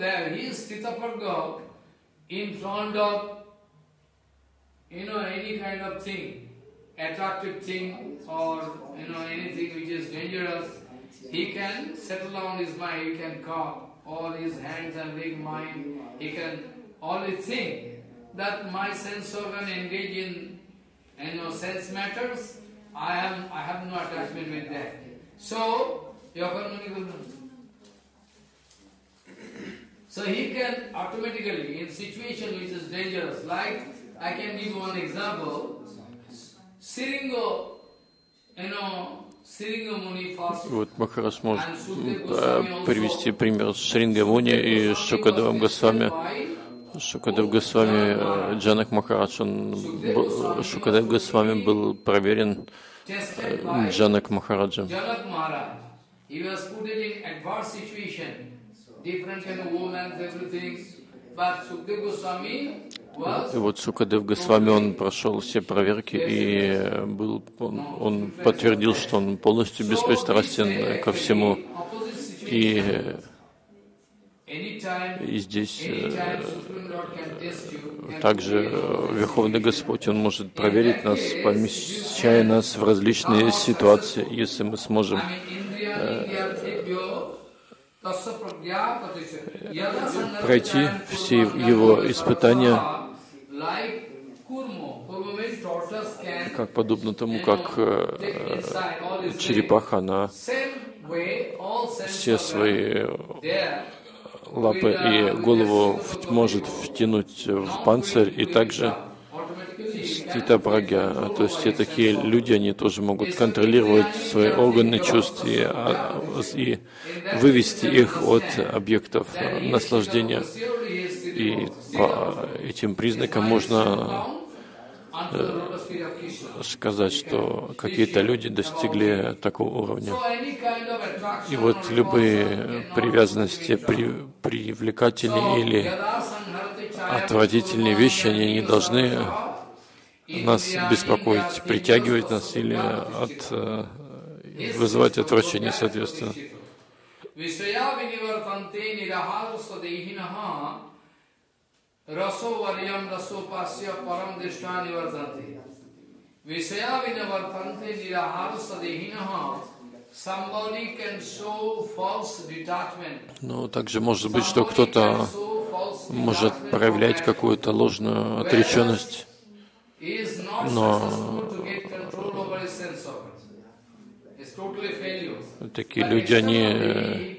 there is stitaparga in front of, you know, any kind of thing, attractive thing or, you know, anything which is dangerous, he can settle down his mind, he can calm. All his hands and big mind, he can only think that my sense organ engage in, you know, sense matters. I am, I have no attachment with that. So, so he can automatically in situation which is dangerous. Like I can give one example. Siringo, you know. Вот Махарадж может привести пример с Шрингой Муни и Шукадевом Госвами. Шукадев Госвами, Джанак Махарадж, он, Шукадев Госвами был проверен Джанак Махараджем. И вот Шукадев Госвами, он прошел все проверки и был, он, он подтвердил, что он полностью беспристрастен ко всему. И, и здесь также Верховный Господь, Он может проверить нас, помещая нас в различные ситуации, если мы сможем. Пройти все его испытания, как подобно тому, как черепаха, она все свои лапы и голову может втянуть в панцирь, и также стхита прагня, то есть все такие люди, они тоже могут контролировать свои органы чувств и, и вывести их от объектов наслаждения. И по этим признакам можно сказать, что какие-то люди достигли такого уровня. И вот любые привязанности, при, привлекательные или отвратительные вещи, они не должны нас беспокоить, притягивать нас или от, вызывать отвращение, соответственно. Но также может быть, что кто-то может проявлять какую-то ложную отреченность, но такие люди, они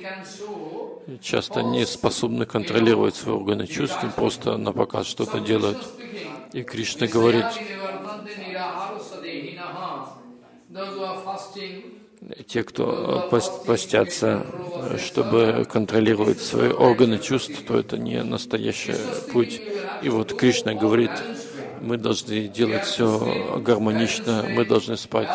часто не способны контролировать свои органы чувств, просто на показ что-то делают. И Кришна говорит, те, кто постятся, чтобы контролировать свои органы чувств, то это не настоящий путь. И вот Кришна говорит, мы должны делать все гармонично, мы должны спать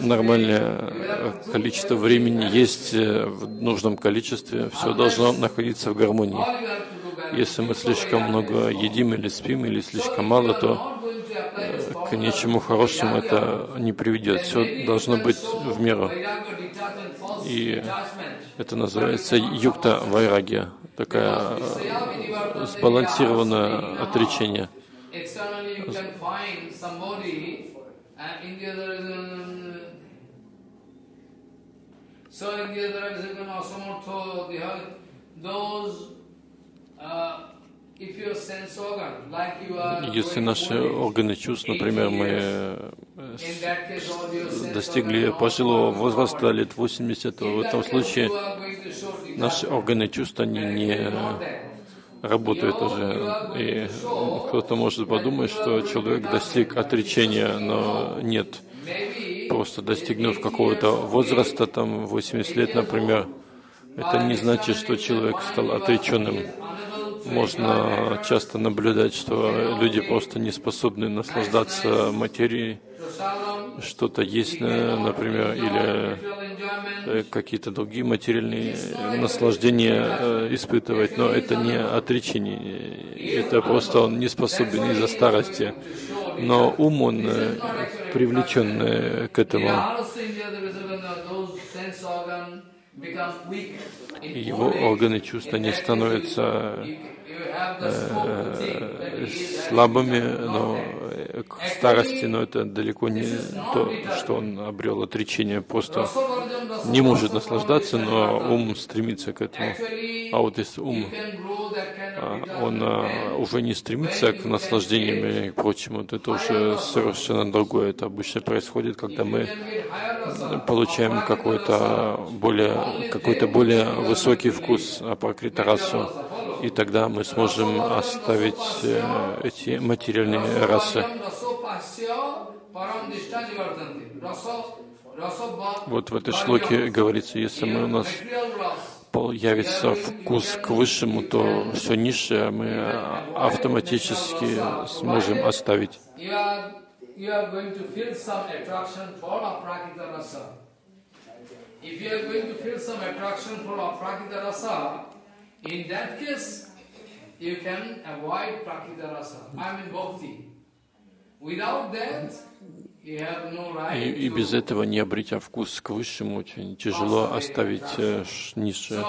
нормальное количество времени, есть в нужном количестве, все должно находиться в гармонии. Если мы слишком много едим или спим, или слишком мало, то к ничему хорошему это не приведет. Все должно быть в меру. И это называется юкта вайрагья, такое сбалансированное отречение. Если наши органы чувств, например, мы достигли пожилого возраста, лет восьмидесяти, то в этом случае наши органы чувств, они не работают уже. И кто-то может подумать, что человек достиг отречения, но нет. Просто достигнув какого-то возраста, там восемьдесят лет, например, это не значит, что человек стал отреченным. Можно часто наблюдать, что люди просто не способны наслаждаться материей, что-то есть, например, или какие-то другие материальные наслаждения испытывать, но это не отречение, это просто он не способен из-за старости, но ум он привлечен к этому. Его органы чувств, они становятся э, слабыми, но к старости, но это далеко не то, что он обрел отречение, просто не может наслаждаться, но ум стремится к этому. А вот если ум, он уже не стремится к наслаждениям и прочему, то это уже совершенно другое. Это обычно происходит, когда мы получаем какой-то более, какой-то более высокий вкус апракритарасу, и тогда мы сможем оставить эти материальные расы. Вот в этой шлоке говорится, если мы у нас появится вкус к высшему, то все низшее мы автоматически сможем оставить. И, и без этого, не обретя вкус к высшему, очень тяжело оставить низшее.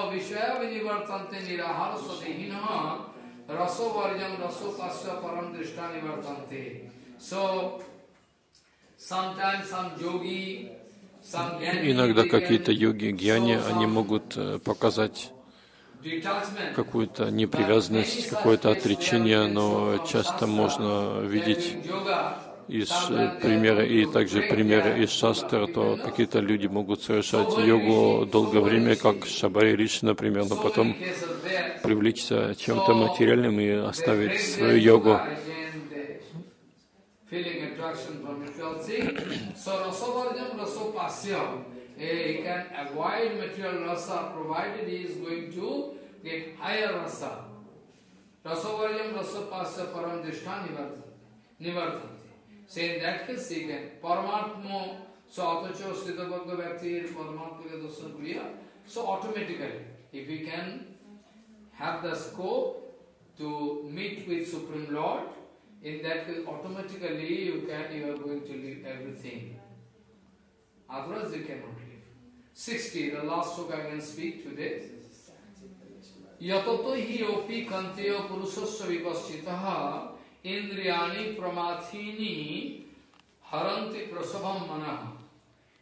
Иногда какие-то йоги, гьяни, они могут показать какую-то непривязанность, какое-то отречение, но часто можно видеть из примера, и также примеры из шастр, то какие-то люди могут совершать йогу долгое время, как Шабари Риши, например, но потом привлечься чем-то материальным и оставить свою йогу. Otherwise they cannot live. Sixty, the last book I can speak today. Yatato hi opi kanteyo purusasya vipaschitaha indriyani pramathini haranti prasabham manaha.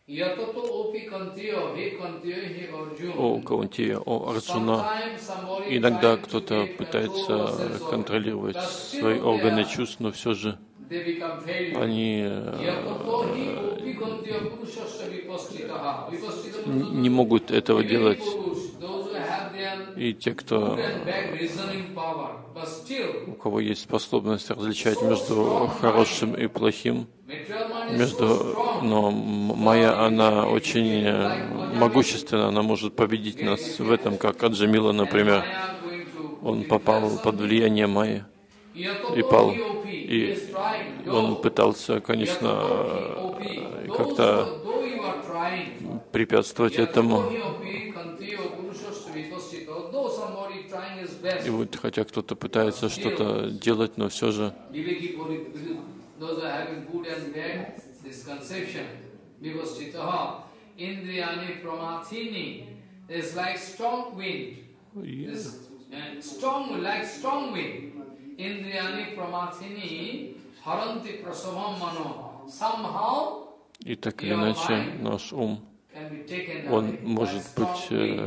Yatato opi kanteyo, he kanteyo, he Arjuna. О, Каунтея, о, Арджуна. Иногда кто-то пытается контролировать свои органы чувств, но все же они не могут этого делать. И те, кто, у кого есть способность различать между хорошим и плохим, между, но майя, она очень могущественна, она может победить нас в этом, как Аджамила, например. Он попал под влияние майи и пал. И он пытался, конечно, как-то препятствовать этому. И вот, хотя кто-то пытается что-то делать, но все же и так или иначе наш ум, он может быть,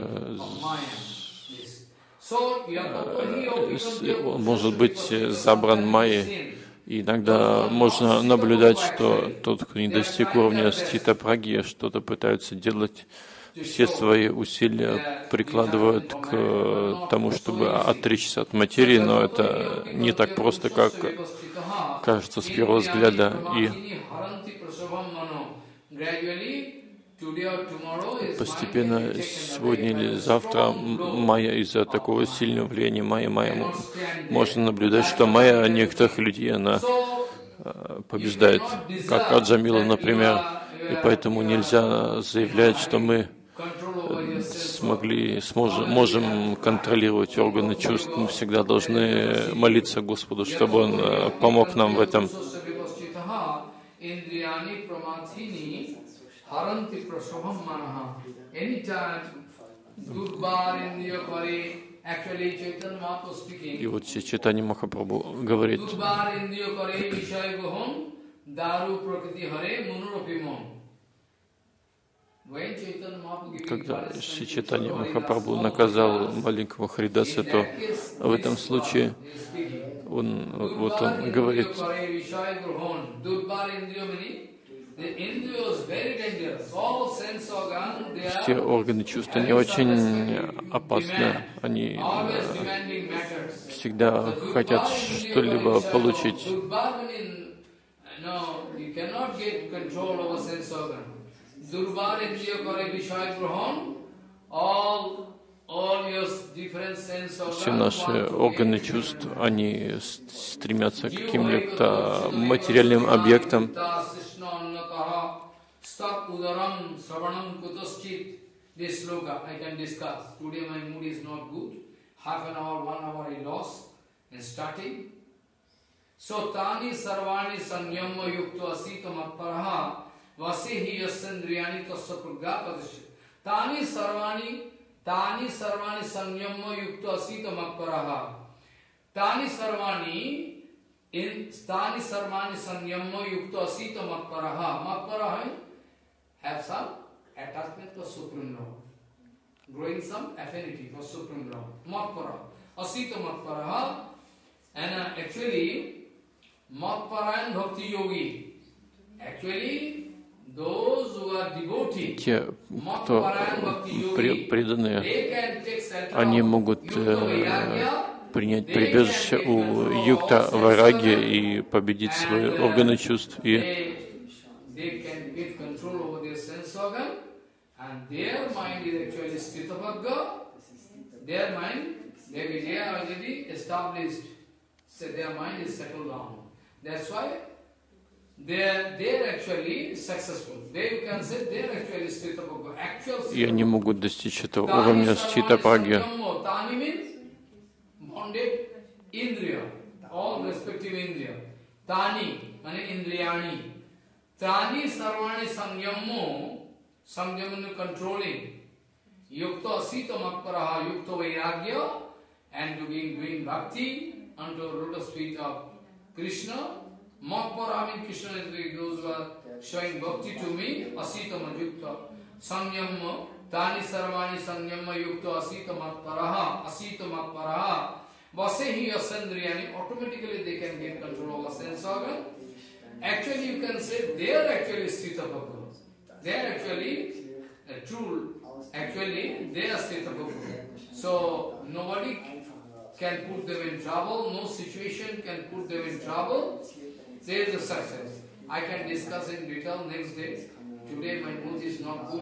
может быть забран майей. Иногда можно наблюдать, что тот, кто не достиг уровня стхита прагни, что-то пытаются делать, все свои усилия прикладывают к тому, чтобы отречься от материи, но это не так просто, как кажется с первого взгляда. И постепенно, сегодня или завтра, майя, из-за такого сильного влияния майя, майя, можно наблюдать, что майя некоторых людей, она побеждает, как Аджамила, например. И поэтому нельзя заявлять, что мы смогли, сможем, можем контролировать органы чувств. Мы всегда должны молиться Господу, чтобы Он помог нам в этом. И вот сейчас Чайтанья Махапрабху говорит: когда Шри Чайтанья Махапрабху наказал маленького Харидаса, то в этом случае он, вот он говорит, все органы чувств, они очень опасны, они всегда хотят что-либо получить. Все наши органы чувств, они стремятся к каким-либо материальным объектам. Сотани сарвани саньямма юкто асита матпараха васихи ясцендрияни тасса прагападаши. Тани сарвани, тани сарвани саньямма юкто асита матпараха. Тани сарвани, тани сарвани саньямма юкто асита матпараха. Матпараха have some attachment for Supreme Lord, growing some affinity for Supreme Lord. Matparaha, asita matparaha. And uh, actually, Matparayan Bhakti Yogi. Actually, those who are devotees, те, кто преданные, они могут э, принять прибежище у Юкта Вайраги и победить свои органы чувств. И that's why they're, they're actually successful. They can say they're actually stita pragya. Actual stita pragya. И они могут достичь этого уровня стхита прагни. Tani means bonded indriya, all respective indriya. Tani, meaning indriyani. Tani sarvani samyammo Samjamanu controlling, yukta asita makparaha yukta vairagya, and doing, doing bhakti unto lotus feet of Krishna. Makparaha means Krishna is those who are showing bhakti to me, asita majukta. Samyamma, tani sarvani samyamma yukta asita makparaha, asita makparaha. Vasehi asandriyani, automatically they can gain control of a sense organ. Actually, you can say they are actually Sthita Prabhu. They are actually uh, true. Actually, they are Sthita Prabhu. So, nobody can put them in trouble. No situation can put them in trouble. There is a success. I can discuss in detail next day. Today, my mood is not good.